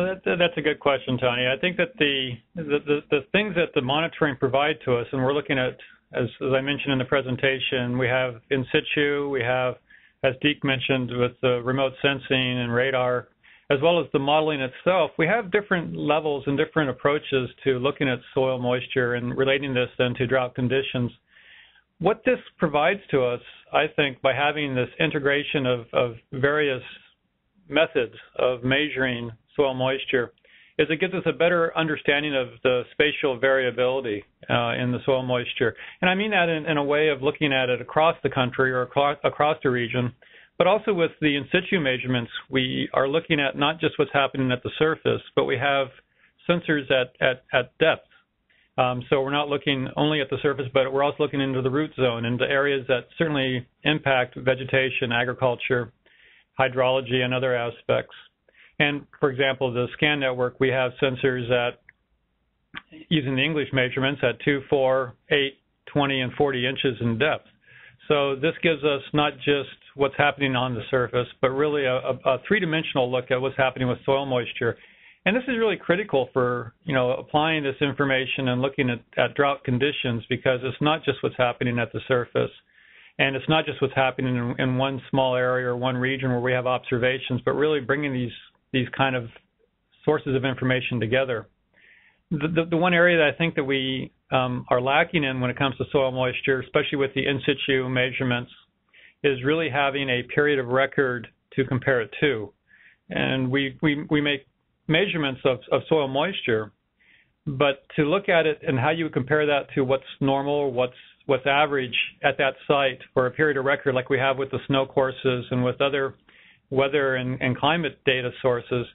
that, that's a good question, Tony. I think that the, the, the, the things that the monitoring provide to us, and we're looking at, as, as I mentioned in the presentation, we have in situ, we have, as Deke mentioned, with the remote sensing and radar, as well as the modeling itself, we have different levels and different approaches to looking at soil moisture and relating this then to drought conditions. What this provides to us, I think, by having this integration of, of various methods of measuring soil moisture is it gives us a better understanding of the spatial variability uh, in the soil moisture. And I mean that in, in a way of looking at it across the country or across, across the region, but also with the in situ measurements, we are looking at not just what's happening at the surface, but we have sensors at, at, at depth. Um, so we're not looking only at the surface, but we're also looking into the root zone, into areas that certainly impact vegetation, agriculture, hydrology, and other aspects. And, for example, the SCAN network, we have sensors at, using the English measurements, at two, four, eight, twenty, and forty inches in depth. So this gives us not just what's happening on the surface, but really a, a three-dimensional look at what's happening with soil moisture. And this is really critical for, you know, applying this information and looking at, at drought conditions, because it's not just what's happening at the surface. And it's not just what's happening in, in one small area or one region where we have observations, but really bringing these these kind of sources of information together. The, the, the one area that I think that we um, are lacking in when it comes to soil moisture, especially with the in situ measurements, is really having a period of record to compare it to. And we, we, we make measurements of, of soil moisture, but to look at it and how you would compare that to what's normal, what's, what's average at that site for a period of record, like we have with the snow courses and with other weather and, and climate data sources,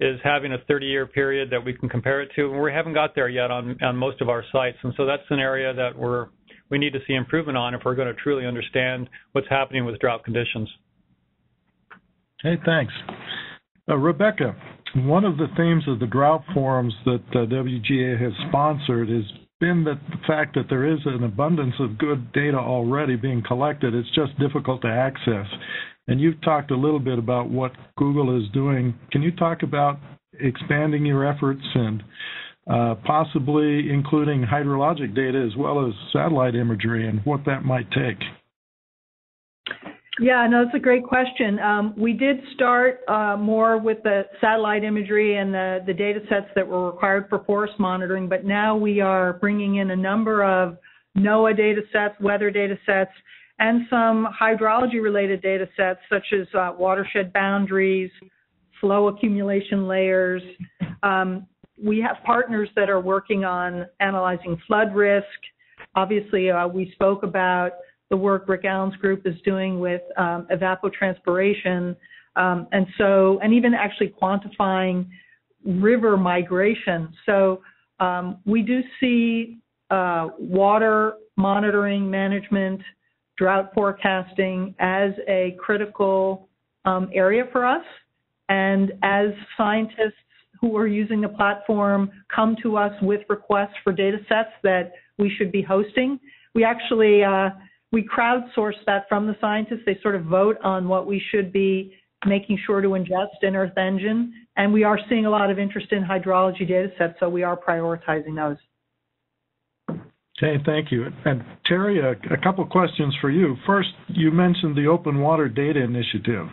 is having a thirty-year period that we can compare it to, and we haven't got there yet on, on most of our sites. And so that's an area that we're, we need to see improvement on if we're going to truly understand what's happening with drought conditions. Okay, thanks. Uh, Rebecca, one of the themes of the drought forums that uh, W G A has sponsored has been that the fact that there is an abundance of good data already being collected. It's just difficult to access. And you've talked a little bit about what Google is doing. Can you talk about expanding your efforts and uh, possibly including hydrologic data as well as satellite imagery and what that might take? Yeah, no, that's a great question. Um, we did start uh, more with the satellite imagery and the, the data sets that were required for forest monitoring, but now we are bringing in a number of NOAA data sets, weather data sets, and some hydrology-related data sets, such as uh, watershed boundaries, flow accumulation layers. Um, we have partners that are working on analyzing flood risk. Obviously, uh, we spoke about the work Rick Allen's group is doing with um, evapotranspiration, um, and so, and even actually quantifying river migration. So um, we do see uh, water monitoring, management, drought forecasting as a critical um, area for us. And as scientists who are using the platform come to us with requests for data sets that we should be hosting, we actually, uh, we crowdsource that from the scientists. They sort of vote on what we should be making sure to ingest in Earth Engine. And we are seeing a lot of interest in hydrology data sets, so we are prioritizing those. Okay, thank you. And Terry, a, a couple questions for you. First, you mentioned the Open Water Data Initiative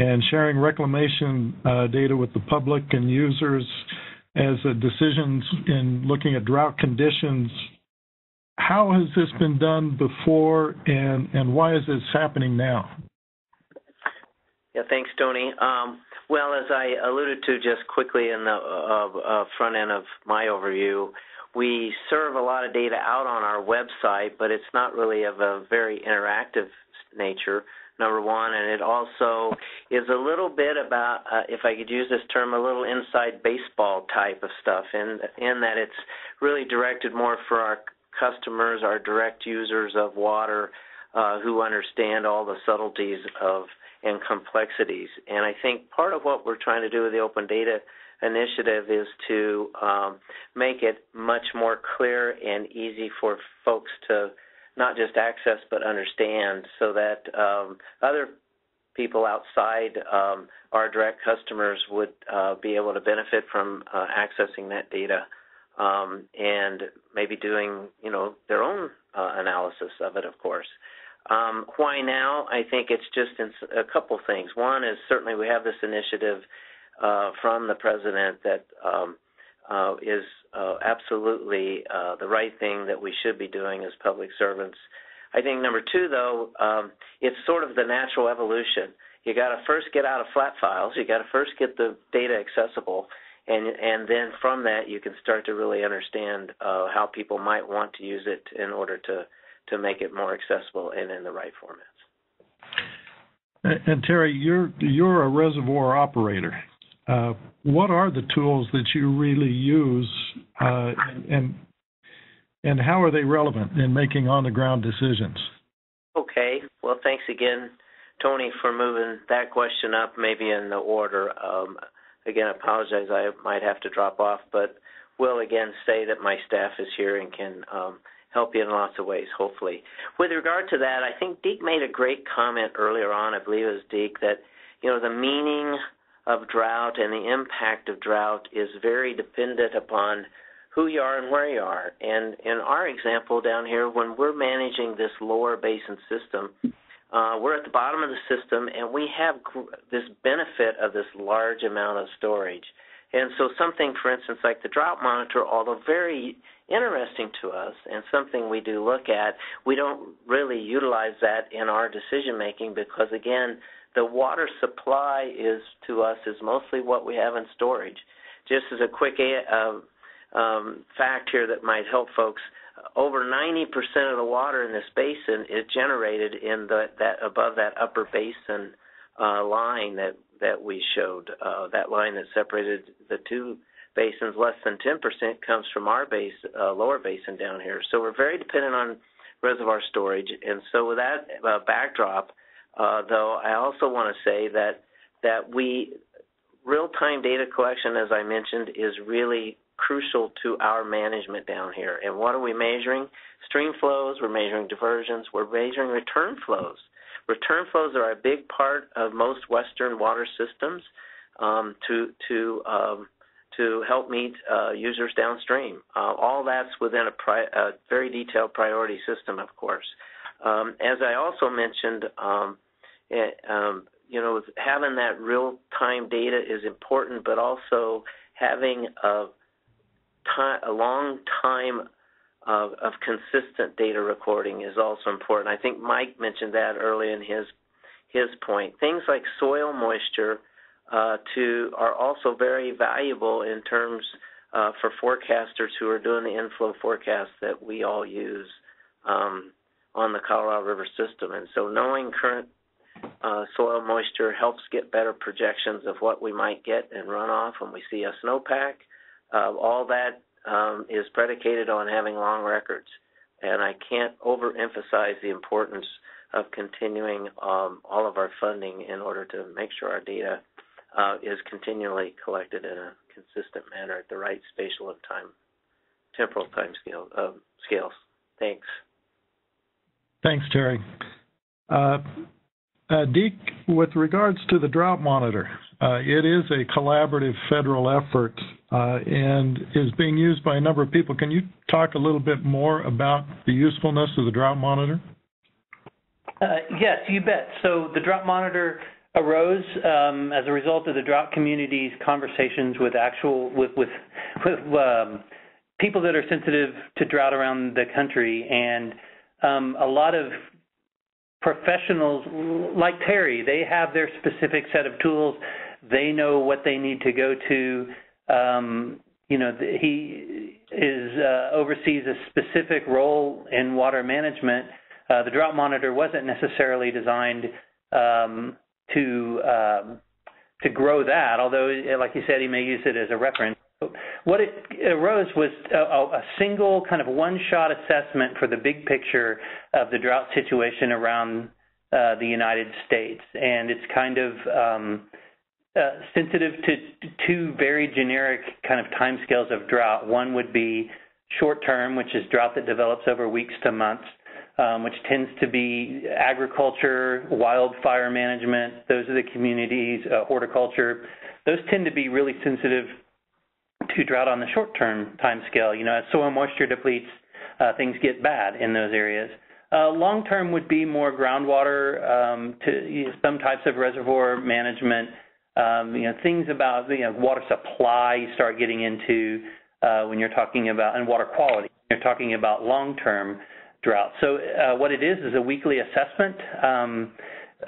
and sharing reclamation uh, data with the public and users as a decisions in looking at drought conditions. How has this been done before, and, and why is this happening now? Yeah, thanks, Tony. Um, well, as I alluded to just quickly in the uh, uh, front end of my overview, we serve a lot of data out on our website, but it's not really of a very interactive nature, number one. And it also is a little bit about, uh, if I could use this term, a little inside baseball type of stuff, in, in that it's really directed more for our customers, our direct users of water, uh, who understand all the subtleties of and complexities. And I think part of what we're trying to do with the Open Data Initiative is to um, make it much more clear and easy for folks to not just access but understand, so that um, other people outside um, our direct customers would uh, be able to benefit from uh, accessing that data um, and maybe doing, you know, their own uh, analysis of it, of course. Um, why now? I think it's just in a couple things. One is certainly we have this initiative Uh, from the president that um, uh, is uh, absolutely uh, the right thing that we should be doing as public servants. I think number two, though, um, it's sort of the natural evolution. You got to first get out of flat files. You got to first get the data accessible, and and then from that you can start to really understand uh, how people might want to use it in order to to make it more accessible and in the right formats. And, and Terry, you're you're a reservoir operator. Uh, what are the tools that you really use, uh, and and how are they relevant in making on-the-ground decisions? Okay. Well, thanks again, Tony, for moving that question up maybe in the order. Um, again, I apologize. I might have to drop off, but will again say that my staff is here and can um, help you in lots of ways, hopefully. With regard to that, I think Deke made a great comment earlier on, I believe it was Deke, that, you know, the meaning of drought and the impact of drought is very dependent upon who you are and where you are. And in our example down here, when we're managing this lower basin system, uh, we're at the bottom of the system, and we have this benefit of this large amount of storage. And so something, for instance, like the drought monitor, although very interesting to us and something we do look at, we don't really utilize that in our decision-making because, again, the water supply is to us is mostly what we have in storage. Just as a quick uh, Um, fact here that might help folks, over ninety percent of the water in this basin is generated in the, that above that upper basin uh, line that, that we showed, uh, that line that separated the two basins. Less than ten percent comes from our base, uh, lower basin down here. So we're very dependent on reservoir storage. And so with that uh, backdrop, uh, though, I also want to say that, that we, real-time data collection, as I mentioned, is really crucial to our management down here. And what are we measuring? Stream flows, we're measuring diversions, we're measuring return flows. Return flows are a big part of most Western water systems um, to, to, um, to help meet uh, users downstream. Uh, all that's within a, pri a very detailed priority system, of course. Um, as I also mentioned, um, it, um, you know, having that real-time data is important, but also having a Time, a long time of, of consistent data recording is also important. I think Mike mentioned that early in his his point. Things like soil moisture uh, to are also very valuable in terms uh, for forecasters who are doing the inflow forecast that we all use um, on the Colorado River system. And so knowing current uh, soil moisture helps get better projections of what we might get in runoff when we see a snowpack. Uh, all that um, is predicated on having long records, and I can't overemphasize the importance of continuing um, all of our funding in order to make sure our data uh, is continually collected in a consistent manner at the right spatial and time, temporal time scale, uh, scales. Thanks. Thanks, Terry. Uh, uh, Deke, with regards to the drought monitor, uh, it is a collaborative federal effort Uh, and is being used by a number of people. Can you talk a little bit more about the usefulness of the drought monitor? Uh, yes, you bet. So the drought monitor arose um, as a result of the drought community's conversations with actual with with, with um, people that are sensitive to drought around the country, and um, a lot of professionals like Terry. They have their specific set of tools. They know what they need to go to. Um, you know, he is uh, oversees a specific role in water management. Uh, the drought monitor wasn't necessarily designed um, to um, to grow that, although, like you said, he may use it as a reference. What it arose was a, a single kind of one-shot assessment for the big picture of the drought situation around uh, the United States, and it's kind of um, Uh, sensitive to two very generic kind of timescales of drought. One would be short-term, which is drought that develops over weeks to months, um, which tends to be agriculture, wildfire management. Those are the communities, uh, horticulture. Those tend to be really sensitive to drought on the short-term timescale. You know, as soil moisture depletes, uh, things get bad in those areas. Uh, long-term would be more groundwater, um, to you know, some types of reservoir management. Um, you know, things about, you know, water supply you start getting into uh, when you're talking about, and water quality, you're talking about long-term. drought. So uh, what it is is a weekly assessment um,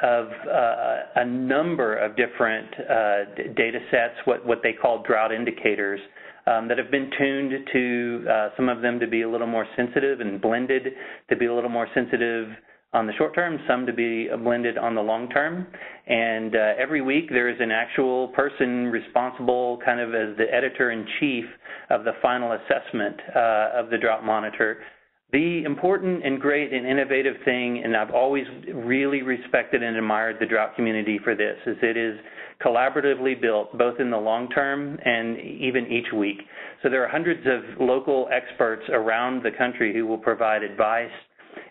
of uh, a number of different uh, data sets, what, what they call drought indicators, um, that have been tuned to uh, some of them to be a little more sensitive and blended to be a little more sensitive on the short term, some to be blended on the long term. And uh, every week there is an actual person responsible, kind of as the editor-in-chief of the final assessment uh, of the drought monitor. The important and great and innovative thing, and I've always really respected and admired the drought community for this, is it is collaboratively built both in the long term and even each week. So there are hundreds of local experts around the country who will provide advice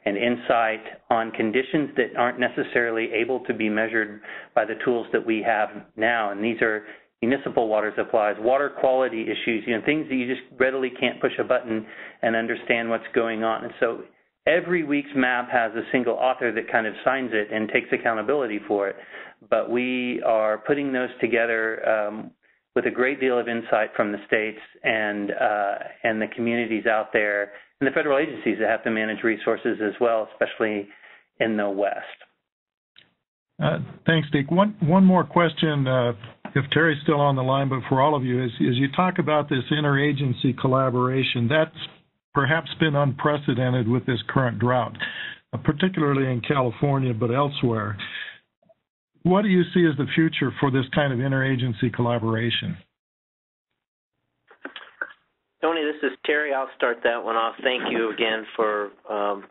and insight on conditions that aren't necessarily able to be measured by the tools that we have now. And these are municipal water supplies, water quality issues, you know, things that you just readily can't push a button and understand what's going on. And so every week's map has a single author that kind of signs it and takes accountability for it. But we are putting those together um, with a great deal of insight from the states and, uh, and the communities out there, and the federal agencies that have to manage resources as well, especially in the West. Uh, thanks, Deke. One, one more question, uh, if Terry's still on the line, but for all of you, as, as you talk about this interagency collaboration, that's perhaps been unprecedented with this current drought, uh, particularly in California, but elsewhere. What do you see as the future for this kind of interagency collaboration? Tony, this is Terry. I'll start that one off. Thank you again for um,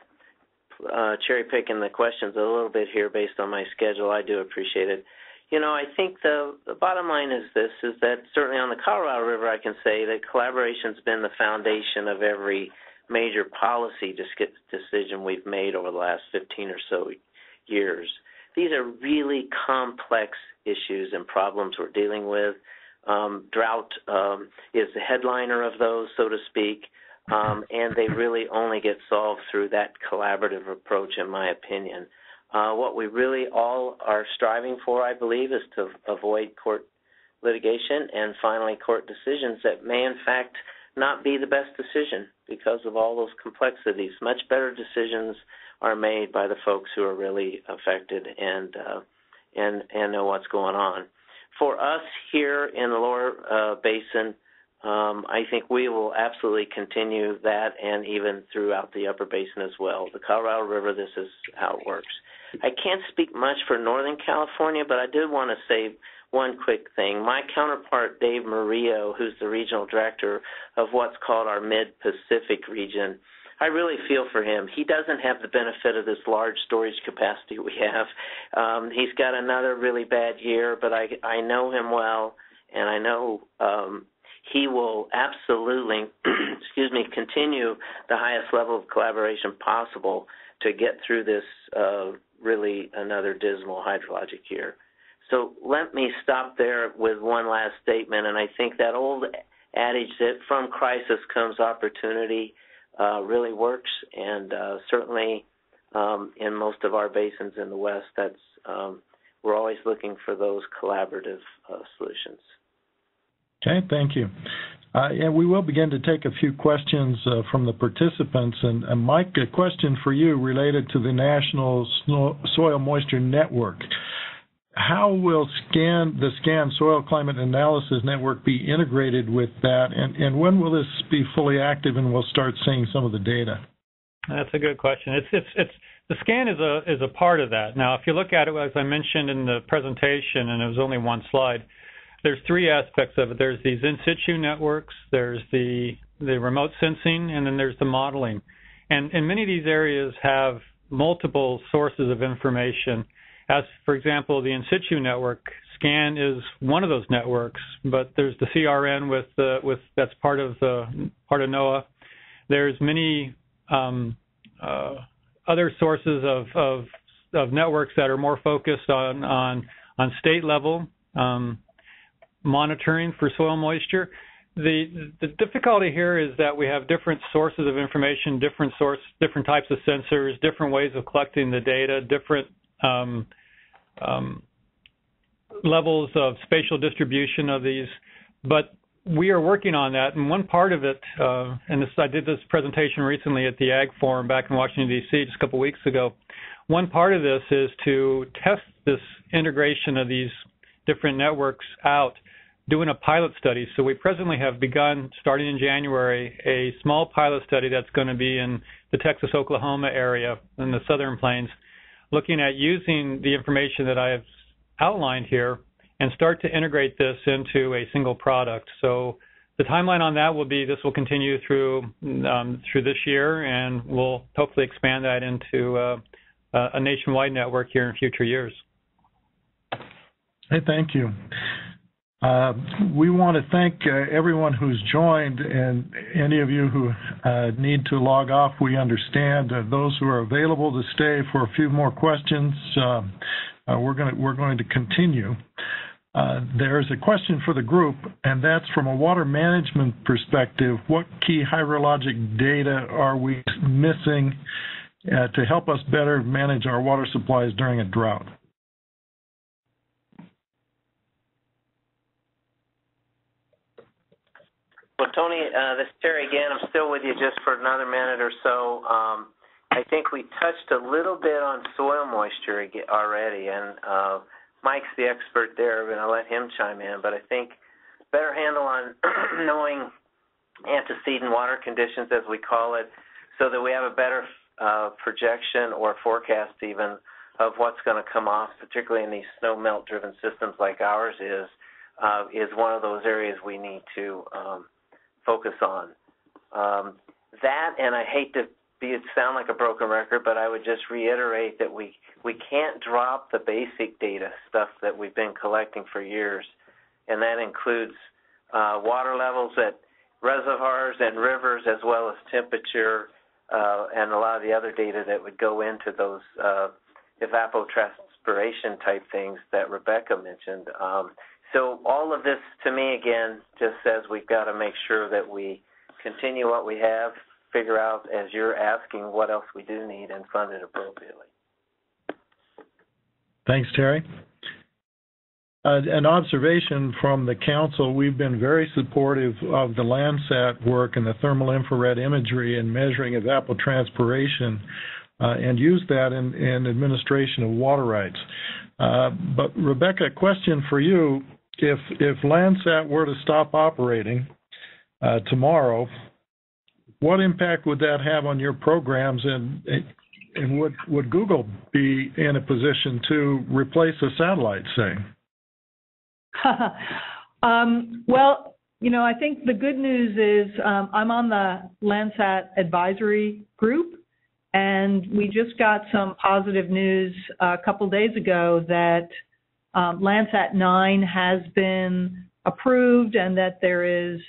uh, cherry-picking the questions a little bit here based on my schedule. I do appreciate it. You know, I think the, the bottom line is this, is that certainly on the Colorado River, I can say that collaboration's been the foundation of every major policy decision we've made over the last fifteen or so years. These are really complex issues and problems we're dealing with. Um, drought um, is the headliner of those, so to speak, um, and they really only get solved through that collaborative approach, in my opinion. Uh, what we really all are striving for, I believe, is to avoid court litigation and finally court decisions that may, in fact, not be the best decision because of all those complexities. Much better decisions are made by the folks who are really affected and uh, and and know what's going on. For us here in the lower uh, basin, um, I think we will absolutely continue that, and even throughout the upper basin as well. The Colorado River, this is how it works. I can't speak much for Northern California, but I did want to say one quick thing. My counterpart, Dave Murillo, who's the regional director of what's called our Mid-Pacific region, I really feel for him. He doesn't have the benefit of this large storage capacity we have. Um, he's got another really bad year, but I, I know him well, and I know um, he will absolutely excuse me, continue the highest level of collaboration possible to get through this uh, really another dismal hydrologic year. So let me stop there with one last statement, and I think that old adage that from crisis comes opportunity Uh, really works, and uh, certainly um, in most of our basins in the West, that's um, we're always looking for those collaborative uh, solutions. Okay, thank you. Uh, and we will begin to take a few questions uh, from the participants. And, and Mike, a question for you related to the National Snow Soil Moisture Network. How will SCAN, the SCAN Soil Climate Analysis Network be integrated with that, and, and when will this be fully active and we'll start seeing some of the data? That's a good question. It's, it's, it's, the SCAN is a, is a part of that. Now, if you look at it, as I mentioned in the presentation, and it was only one slide, there's three aspects of it. There's these in-situ networks, there's the, the remote sensing, and then there's the modeling. And, and many of these areas have multiple sources of information. As, for example, the in-situ network, SCAN is one of those networks, but there's the C R N with the, with that's part of the part of NOAA. There's many um, uh, other sources of, of of networks that are more focused on on on state level um, monitoring for soil moisture. The the difficulty here is that we have different sources of information, different source, different types of sensors, different ways of collecting the data, different Um, um, levels of spatial distribution of these, but we are working on that, and one part of it, uh, and this, I did this presentation recently at the Ag Forum back in Washington, D C just a couple weeks ago. One part of this is to test this integration of these different networks out, doing a pilot study. So we presently have begun, starting in January, a small pilot study that's going to be in the Texas, Oklahoma area in the Southern Plains, looking at using the information that I have outlined here and start to integrate this into a single product. So the timeline on that will be this will continue through um, through this year, and we'll hopefully expand that into uh, a nationwide network here in future years. Hey, thank you. Uh, we want to thank uh, everyone who's joined, and any of you who uh, need to log off, we understand. Uh, those who are available to stay for a few more questions, uh, uh, we're going we're going to continue. Uh, there's a question for the group, and that's from a water management perspective. What key hydrologic data are we missing uh, to help us better manage our water supplies during a drought? Well, Tony, uh, this is Terry again. I'm still with you just for another minute or so. Um, I think we touched a little bit on soil moisture already, and uh, Mike's the expert there, and I'll let him chime in, but I think better handle on knowing antecedent water conditions, as we call it, so that we have a better uh, projection or forecast even of what's going to come off, particularly in these snow melt-driven systems like ours is, uh, is one of those areas we need to um, focus on. Um, that, and I hate to be, it sound like a broken record, but I would just reiterate that we, we can't drop the basic data stuff that we've been collecting for years, and that includes uh, water levels at reservoirs and rivers, as well as temperature uh, and a lot of the other data that would go into those uh, evapotranspiration type things that Rebecca mentioned. Um, So all of this, to me, again, just says we've got to make sure that we continue what we have, figure out, as you're asking, what else we do need, and fund it appropriately. Thanks, Terry. Uh, an observation from the Council, we've been very supportive of the Landsat work and the thermal infrared imagery and measuring evapotranspiration, Uh, and use that in, in administration of water rights. Uh, but Rebecca, question for you. If, if Landsat were to stop operating uh, tomorrow, what impact would that have on your programs, and, and would, would Google be in a position to replace a satellite, say? um, well, you know, I think the good news is um, I'm on the Landsat advisory group, and we just got some positive news a couple days ago that um, Landsat nine has been approved, and that there is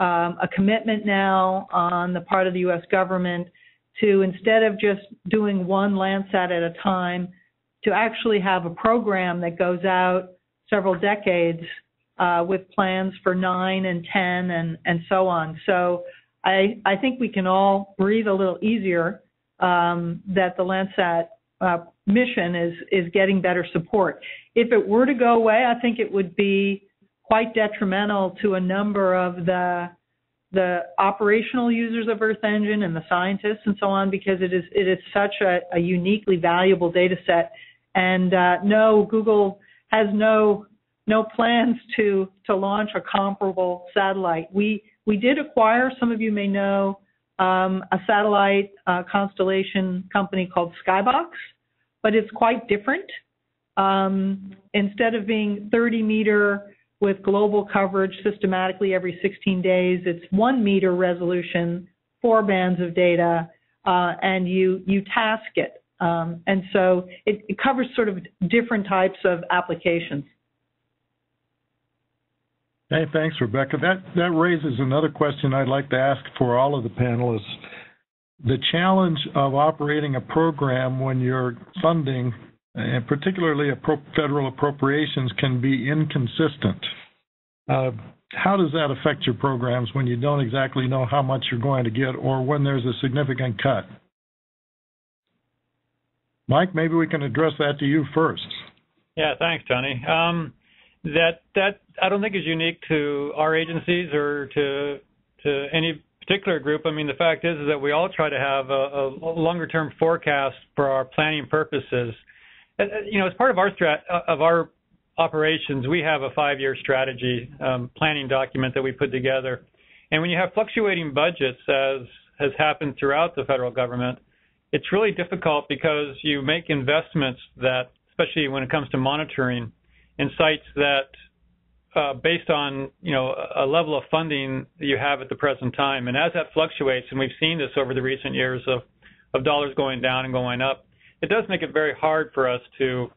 um, a commitment now on the part of the U S government to, instead of just doing one Landsat at a time, to actually have a program that goes out several decades uh, with plans for nine and ten and, and so on. So I, I think we can all breathe a little easier Um, that the Landsat uh, mission is, is getting better support. If it were to go away, I think it would be quite detrimental to a number of the, the operational users of Earth Engine and the scientists and so on, because it is, it is such a, a uniquely valuable data set. And uh, no, Google has no, no plans to, to launch a comparable satellite. We, we did acquire, some of you may know, Um, a satellite uh, constellation company called Skybox, but it's quite different. Um, instead of being thirty meter with global coverage systematically every sixteen days, it's one meter resolution, four bands of data, uh, and you, you task it. Um, and so it, it covers sort of different types of applications. Hey, thanks, Rebecca. That, that raises another question I'd like to ask for all of the panelists. The challenge of operating a program when your funding, and particularly federal appropriations, can be inconsistent. Uh, how does that affect your programs when you don't exactly know how much you're going to get, or when there's a significant cut? Mike, maybe we can address that to you first. Yeah, thanks, Tony. Um, That that I don't think is unique to our agencies or to to any particular group. I mean, the fact is, is that we all try to have a, a longer-term forecast for our planning purposes. And, you know, as part of our strat of our operations, we have a five-year strategy um, planning document that we put together. And when you have fluctuating budgets, as has happened throughout the federal government, it's really difficult because you make investments that, especially when it comes to monitoring, in sites that, uh, based on you know a level of funding that you have at the present time, and as that fluctuates, and we've seen this over the recent years of, of dollars going down and going up, it does make it very hard for us to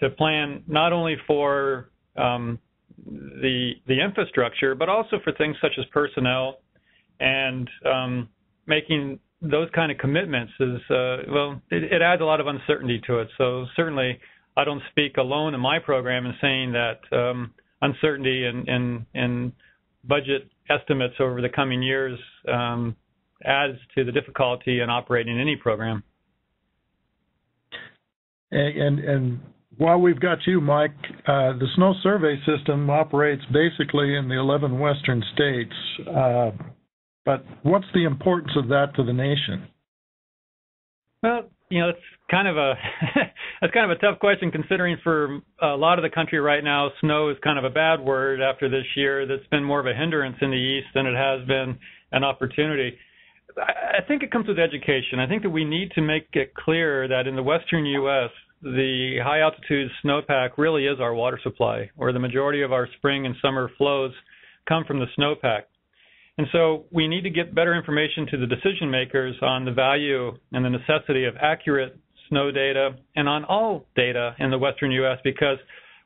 to plan not only for um, the the infrastructure, but also for things such as personnel, and um, making those kind of commitments is uh, well, it, it adds a lot of uncertainty to it. So certainly, I don't speak alone in my program in saying that um, uncertainty and, and, and budget estimates over the coming years um, adds to the difficulty in operating any program. And, and, and while we've got you, Mike, uh, the snow survey system operates basically in the eleven Western states. Uh, but what's the importance of that to the nation? Well, you know, it's kind of a that's kind of a tough question, considering for a lot of the country right now, snow is kind of a bad word after this year. That's been more of a hindrance in the east than it has been an opportunity. I think it comes with education. I think that we need to make it clear that in the western U S, the high altitude snowpack really is our water supply, where the majority of our spring and summer flows come from the snowpack. And so we need to get better information to the decision makers on the value and the necessity of accurate snow data, and on all data in the western U S, because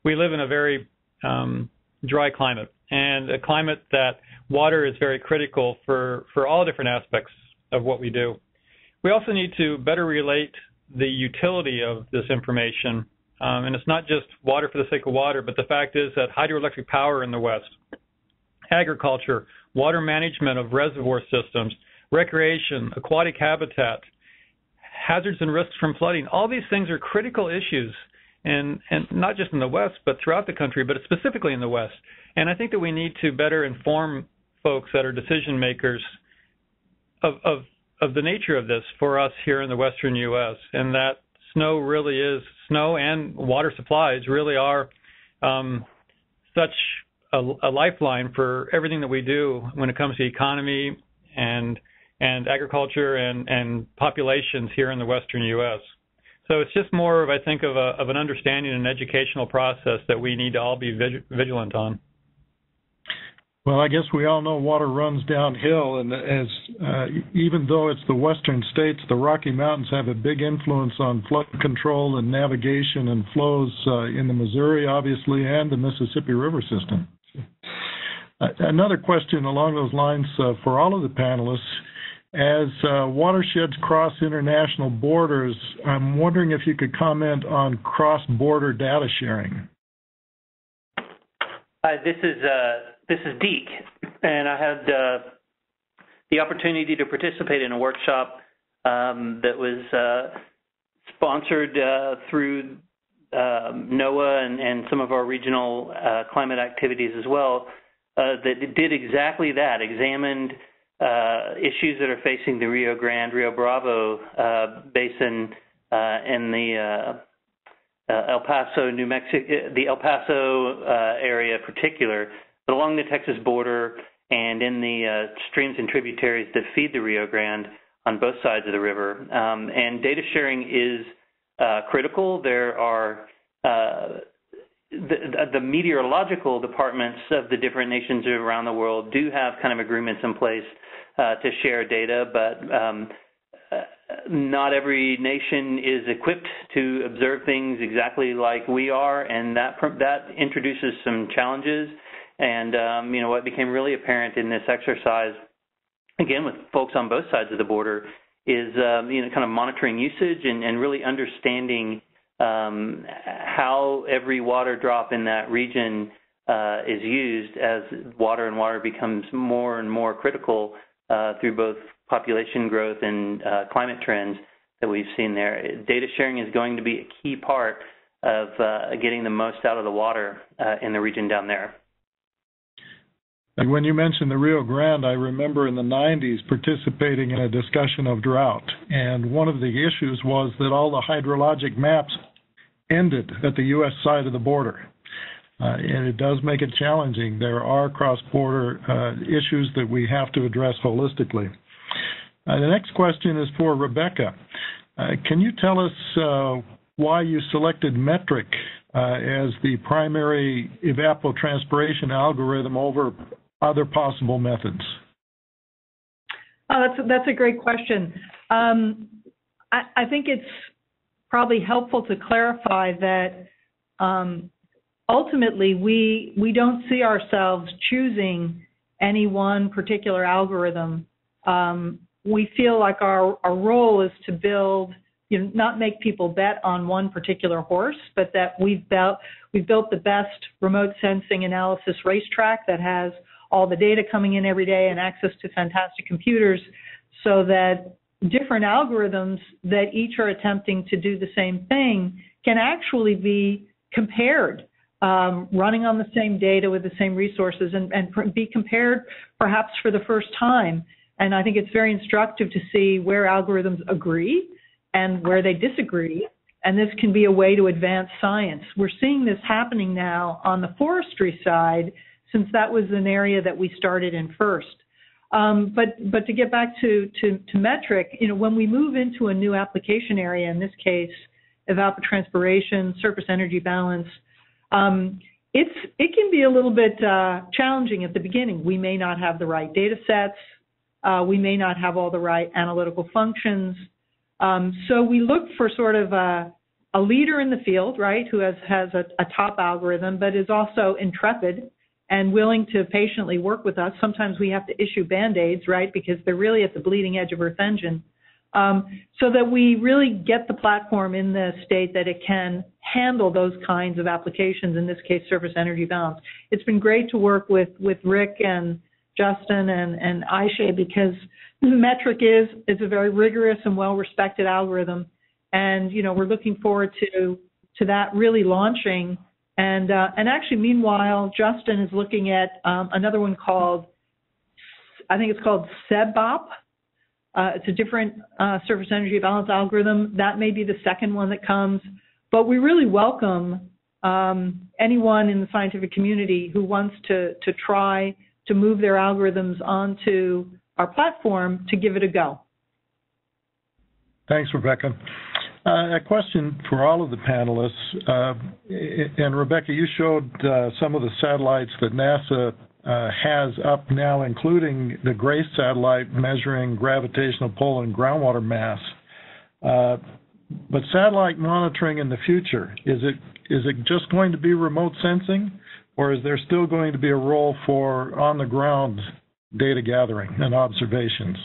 we live in a very um, dry climate, and a climate that water is very critical for, for all different aspects of what we do. We also need to better relate the utility of this information. Um, and it's not just water for the sake of water, but the fact is that hydroelectric power in the West, agriculture, water management of reservoir systems, recreation, aquatic habitat, hazards and risks from flooding. All these things are critical issues, and, and not just in the West, but throughout the country, but specifically in the West. And I think that we need to better inform folks that are decision makers of, of, of the nature of this for us here in the Western U S, and that snow really is, snow and water supplies really are um, such a, a lifeline for everything that we do when it comes to economy and and agriculture and, and populations here in the western U S. So it's just more of, I think, of, a, of an understanding and educational process that we need to all be vigilant on. Well, I guess we all know water runs downhill, and as uh, even though it's the western states, the Rocky Mountains have a big influence on flood control and navigation and flows uh, in the Missouri, obviously, and the Mississippi River system. Uh, another question along those lines uh, for all of the panelists. As uh, watersheds cross international borders, I'm wondering if you could comment on cross-border data sharing. Hi, this is uh, this is Deke, and I had uh, the opportunity to participate in a workshop um, that was uh, sponsored uh, through uh, NOAA and, and some of our regional uh, climate activities as well. Uh, that did exactly that. Examined Uh, issues that are facing the Rio Grande, Rio Bravo uh, basin uh, and the uh, uh, El Paso, New Mexico, the El Paso uh, area in particular, but along the Texas border and in the uh, streams and tributaries that feed the Rio Grande on both sides of the river. Um, and data sharing is uh, critical. There are uh, The, the meteorological departments of the different nations around the world do have kind of agreements in place uh, to share data, but um, not every nation is equipped to observe things exactly like we are, and that that introduces some challenges. And um, you know, what became really apparent in this exercise, again with folks on both sides of the border, is um, you know kind of monitoring usage and, and really understanding Um, how every water drop in that region uh, is used as water and water becomes more and more critical uh, through both population growth and uh, climate trends that we've seen there. Data sharing is going to be a key part of uh, getting the most out of the water uh, in the region down there. And when you mentioned the Rio Grande, I remember in the nineties participating in a discussion of drought. And one of the issues was that all the hydrologic maps ended at the U S side of the border. Uh, and it does make it challenging. There are cross-border uh, issues that we have to address holistically. Uh, the next question is for Rebecca. Uh, can you tell us uh, why you selected METRIC uh, as the primary evapotranspiration algorithm over other possible methods? Oh, that's a, that's a great question. Um, I, I think it's probably helpful to clarify that um, ultimately we we don't see ourselves choosing any one particular algorithm. Um, we feel like our, our role is to build, you know, not make people bet on one particular horse, but that we've built we've built the best remote sensing analysis racetrack that has all the data coming in every day and access to fantastic computers, so that different algorithms that each are attempting to do the same thing can actually be compared, um, running on the same data with the same resources, and, and be compared perhaps for the first time. And I think it's very instructive to see where algorithms agree and where they disagree, and this can be a way to advance science. We're seeing this happening now on the forestry side, since that was an area that we started in first. Um, but but to get back to, to, to METRIC, you know, when we move into a new application area, in this case, evapotranspiration, surface energy balance, um, it's it can be a little bit uh, challenging at the beginning. We may not have the right data sets. Uh, we may not have all the right analytical functions. Um, so we look for sort of a, a leader in the field, right, who has, has a, a top algorithm, but is also intrepid and willing to patiently work with us. Sometimes we have to issue Band-Aids, right, because they're really at the bleeding edge of Earth Engine, um, so that we really get the platform in the state that it can handle those kinds of applications, in this case, surface energy balance. It's been great to work with, with Rick and Justin and, and Aisha, because METRIC is, is a very rigorous and well-respected algorithm. And, you know, we're looking forward to, to that really launching. And, uh, and actually, meanwhile, Justin is looking at um, another one called, I think it's called SEBBOP. Uh, it's a different uh, surface energy balance algorithm. That may be the second one that comes. But we really welcome um, anyone in the scientific community who wants to, to try to move their algorithms onto our platform to give it a go. Thanks, Rebecca. Uh, a question for all of the panelists, uh, and Rebecca, you showed uh, some of the satellites that NASA uh, has up now, including the GRACE satellite measuring gravitational pull and groundwater mass. Uh, but satellite monitoring in the future, is it is it just going to be remote sensing, or is there still going to be a role for on-the-ground data gathering and observations?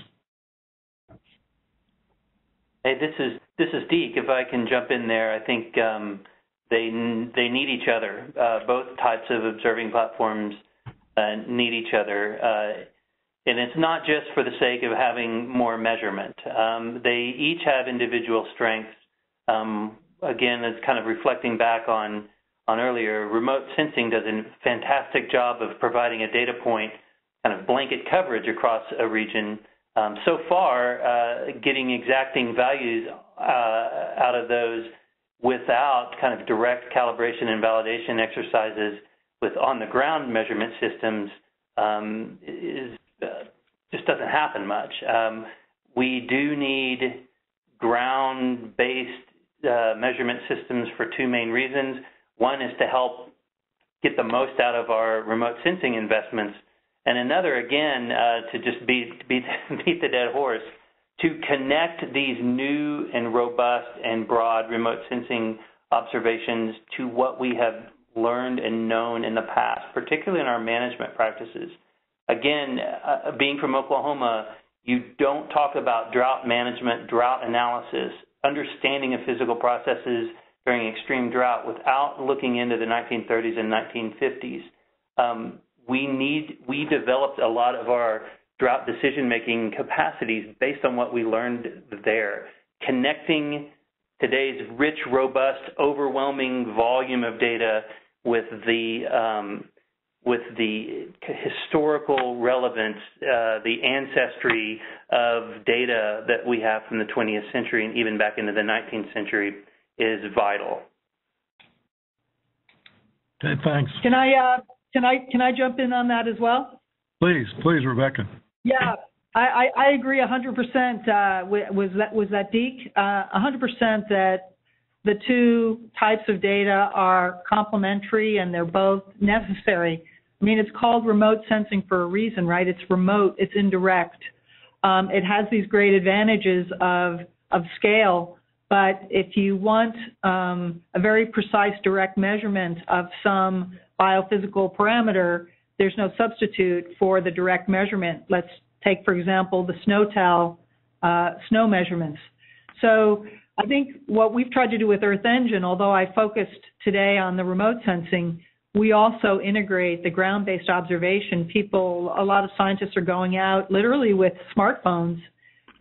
Hey, this is this is Deke. If I can jump in there, I think um, they they need each other. Uh, both types of observing platforms uh, need each other, uh, and it's not just for the sake of having more measurement. Um, they each have individual strengths. Um, again, it's kind of reflecting back on. On earlier, remote sensing does a fantastic job of providing a data point, kind of blanket coverage across a region. Um, so far, uh, getting exacting values uh, out of those without kind of direct calibration and validation exercises with on-the-ground measurement systems um, is uh, just doesn't happen much. Um, we do need ground-based uh, measurement systems for two main reasons. One is to help get the most out of our remote sensing investments, and another, again, uh, to just beat, beat, beat the dead horse, to connect these new and robust and broad remote sensing observations to what we have learned and known in the past, particularly in our management practices. Again, uh, being from Oklahoma, you don't talk about drought management, drought analysis, understanding of physical processes during extreme drought without looking into the nineteen thirties and nineteen fifties. Um, we need, we developed a lot of our drought decision-making capacities based on what we learned there. Connecting today's rich, robust, overwhelming volume of data with the um, with the historical relevance, uh, the ancestry of data that we have from the twentieth century and even back into the nineteenth century is vital. Okay, thanks. Can I uh, can I can I jump in on that as well? Please, please, Rebecca. Yeah. I, I agree one hundred percent uh, was that, was that Deke, uh, one hundred percent that the two types of data are complementary and they're both necessary. I mean, it's called remote sensing for a reason, right? It's remote, it's indirect. Um, it has these great advantages of, of scale, but if you want um, a very precise direct measurement of some biophysical parameter, there's no substitute for the direct measurement. Let's take, for example, the SNOTEL uh, snow measurements. So I think what we've tried to do with Earth Engine, although I focused today on the remote sensing, we also integrate the ground-based observation. People, a lot of scientists are going out literally with smartphones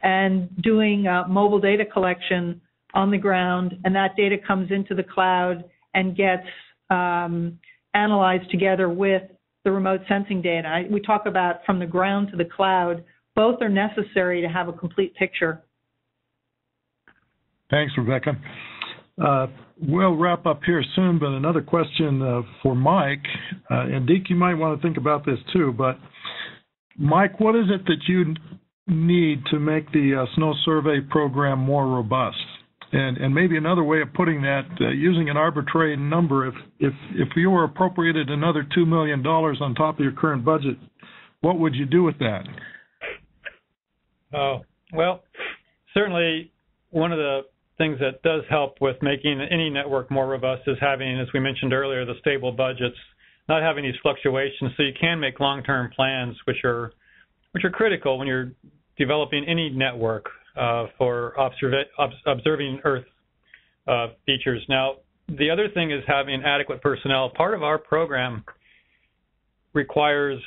and doing uh, mobile data collection on the ground, and that data comes into the cloud and gets um, analyzed together with the remote sensing data. I, we talk about from the ground to the cloud. Both are necessary to have a complete picture. Thanks, Rebecca. Uh, we'll wrap up here soon, but another question uh, for Mike. Uh, and Deke, you might want to think about this too, but Mike, what is it that you need to make the uh, snow survey program more robust? And, and maybe another way of putting that, uh, using an arbitrary number, if, if, if you were appropriated another two million dollars on top of your current budget, what would you do with that? Oh, well, certainly one of the things that does help with making any network more robust is having, as we mentioned earlier, the stable budgets, not having these fluctuations, so you can make long-term plans, which are, which are critical when you're developing any network. Uh, for observa ob observing Earth uh, features. Now, the other thing is having adequate personnel. Part of our program requires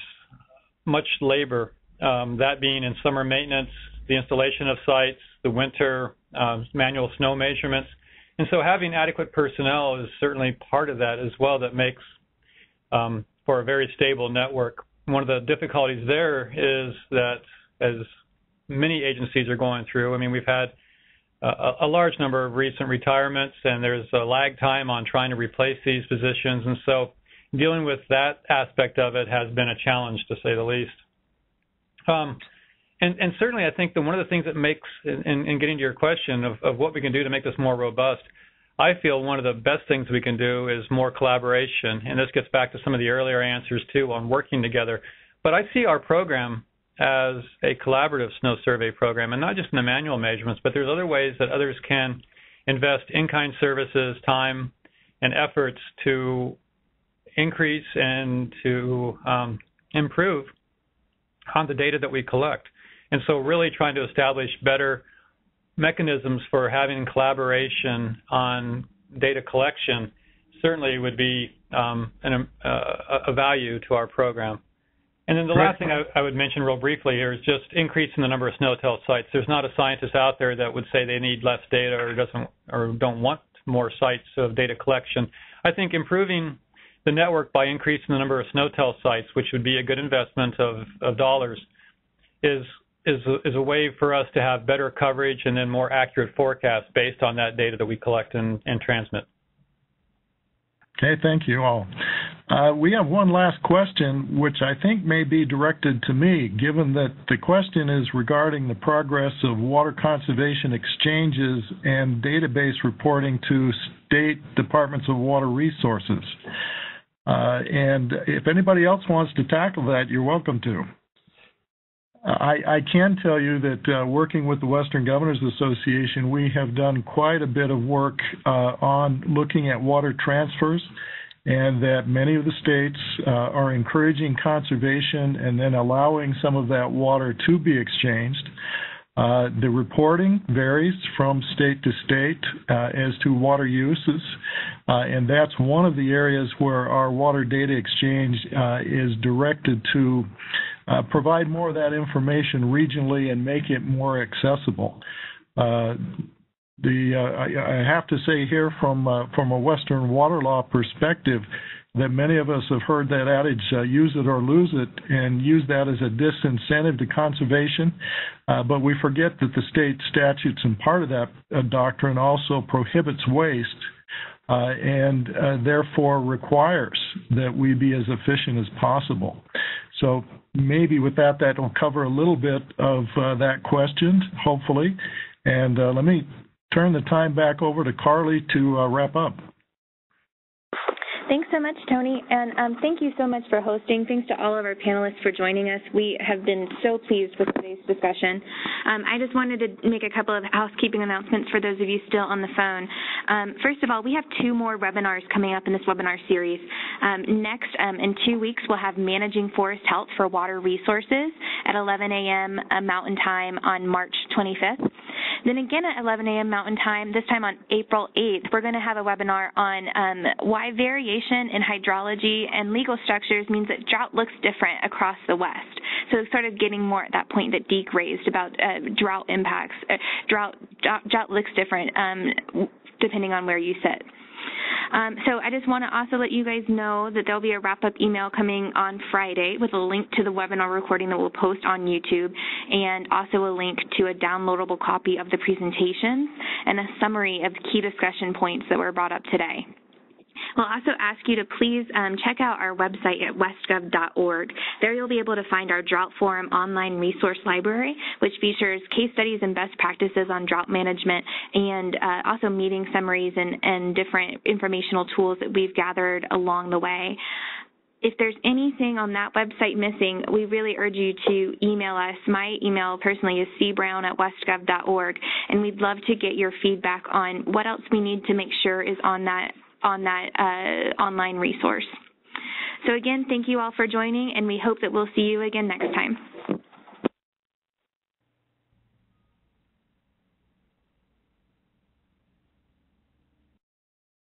much labor, um, that being in summer maintenance, the installation of sites, the winter um, manual snow measurements. And so having adequate personnel is certainly part of that as well that makes um, for a very stable network. One of the difficulties there is that as many agencies are going through. I mean, we've had a, a large number of recent retirements, and there's a lag time on trying to replace these positions. And so dealing with that aspect of it has been a challenge, to say the least. Um, and, and certainly, I think that one of the things that makes, in, in getting to your question of, of what we can do to make this more robust, I feel one of the best things we can do is more collaboration. And this gets back to some of the earlier answers, too, on working together. But I see our program as a collaborative snow survey program, and not just in the manual measurements, but there's other ways that others can invest in-kind services, time, and efforts to increase and to um, improve on the data that we collect. And so really trying to establish better mechanisms for having collaboration on data collection certainly would be um, an, uh, a value to our program. And then the last thing I, I would mention real briefly here is just increasing the number of SNOTEL sites. There's not a scientist out there that would say they need less data or doesn't or don't want more sites of data collection. I think improving the network by increasing the number of SNOTEL sites, which would be a good investment of, of dollars, is is a, is a way for us to have better coverage and then more accurate forecasts based on that data that we collect and, and transmit. Okay, thank you all. Uh, we have one last question, which I think may be directed to me, given that the question is regarding the progress of water conservation exchanges and database reporting to state departments of water resources. Uh, and if anybody else wants to tackle that, you're welcome to. I, I can tell you that uh, working with the Western Governors' Association, we have done quite a bit of work uh, on looking at water transfers, and that many of the states uh, are encouraging conservation and then allowing some of that water to be exchanged. Uh, the reporting varies from state to state uh, as to water uses, uh, and that's one of the areas where our water data exchange uh, is directed to Uh, provide more of that information regionally and make it more accessible. Uh, The uh, I, I have to say here from uh, from a Western water law perspective that many of us have heard that adage, uh, use it or lose it, and use that as a disincentive to conservation. Uh, but we forget that the state statutes and part of that uh, doctrine also prohibits waste uh, and uh, therefore requires that we be as efficient as possible. So maybe with that, that will cover a little bit of uh, that question, hopefully. And uh, let me turn the time back over to Carly to uh, wrap up. Thanks so much, Tony, and um, thank you so much for hosting. Thanks to all of our panelists for joining us. We have been so pleased with today's discussion. Um, I just wanted to make a couple of housekeeping announcements for those of you still on the phone. Um, first of all, we have two more webinars coming up in this webinar series. Um, next, um, in two weeks, we'll have Managing Forest Health for Water Resources at eleven A M Mountain Time on March twenty-fifth. Then again at eleven A M Mountain Time, this time on April eighth, we're going to have a webinar on um, why variation in hydrology and legal structures means that drought looks different across the West. So sort of getting more at that point that Deke raised about uh, drought impacts. Uh, drought, drought, drought looks different um, depending on where you sit. Um, so I just want to also let you guys know that there'll be a wrap-up email coming on Friday with a link to the webinar recording that we'll post on YouTube, and also a link to a downloadable copy of the presentation and a summary of key discussion points that were brought up today. We'll also ask you to please um, check out our website at westgov dot org. There you'll be able to find our Drought Forum online resource library, which features case studies and best practices on drought management, and uh, also meeting summaries and, and different informational tools that we've gathered along the way. If there's anything on that website missing, we really urge you to email us. My email personally is c brown at westgov dot org, and we'd love to get your feedback on what else we need to make sure is on that on that uh, online resource. So again, thank you all for joining, and we hope that we'll see you again next time.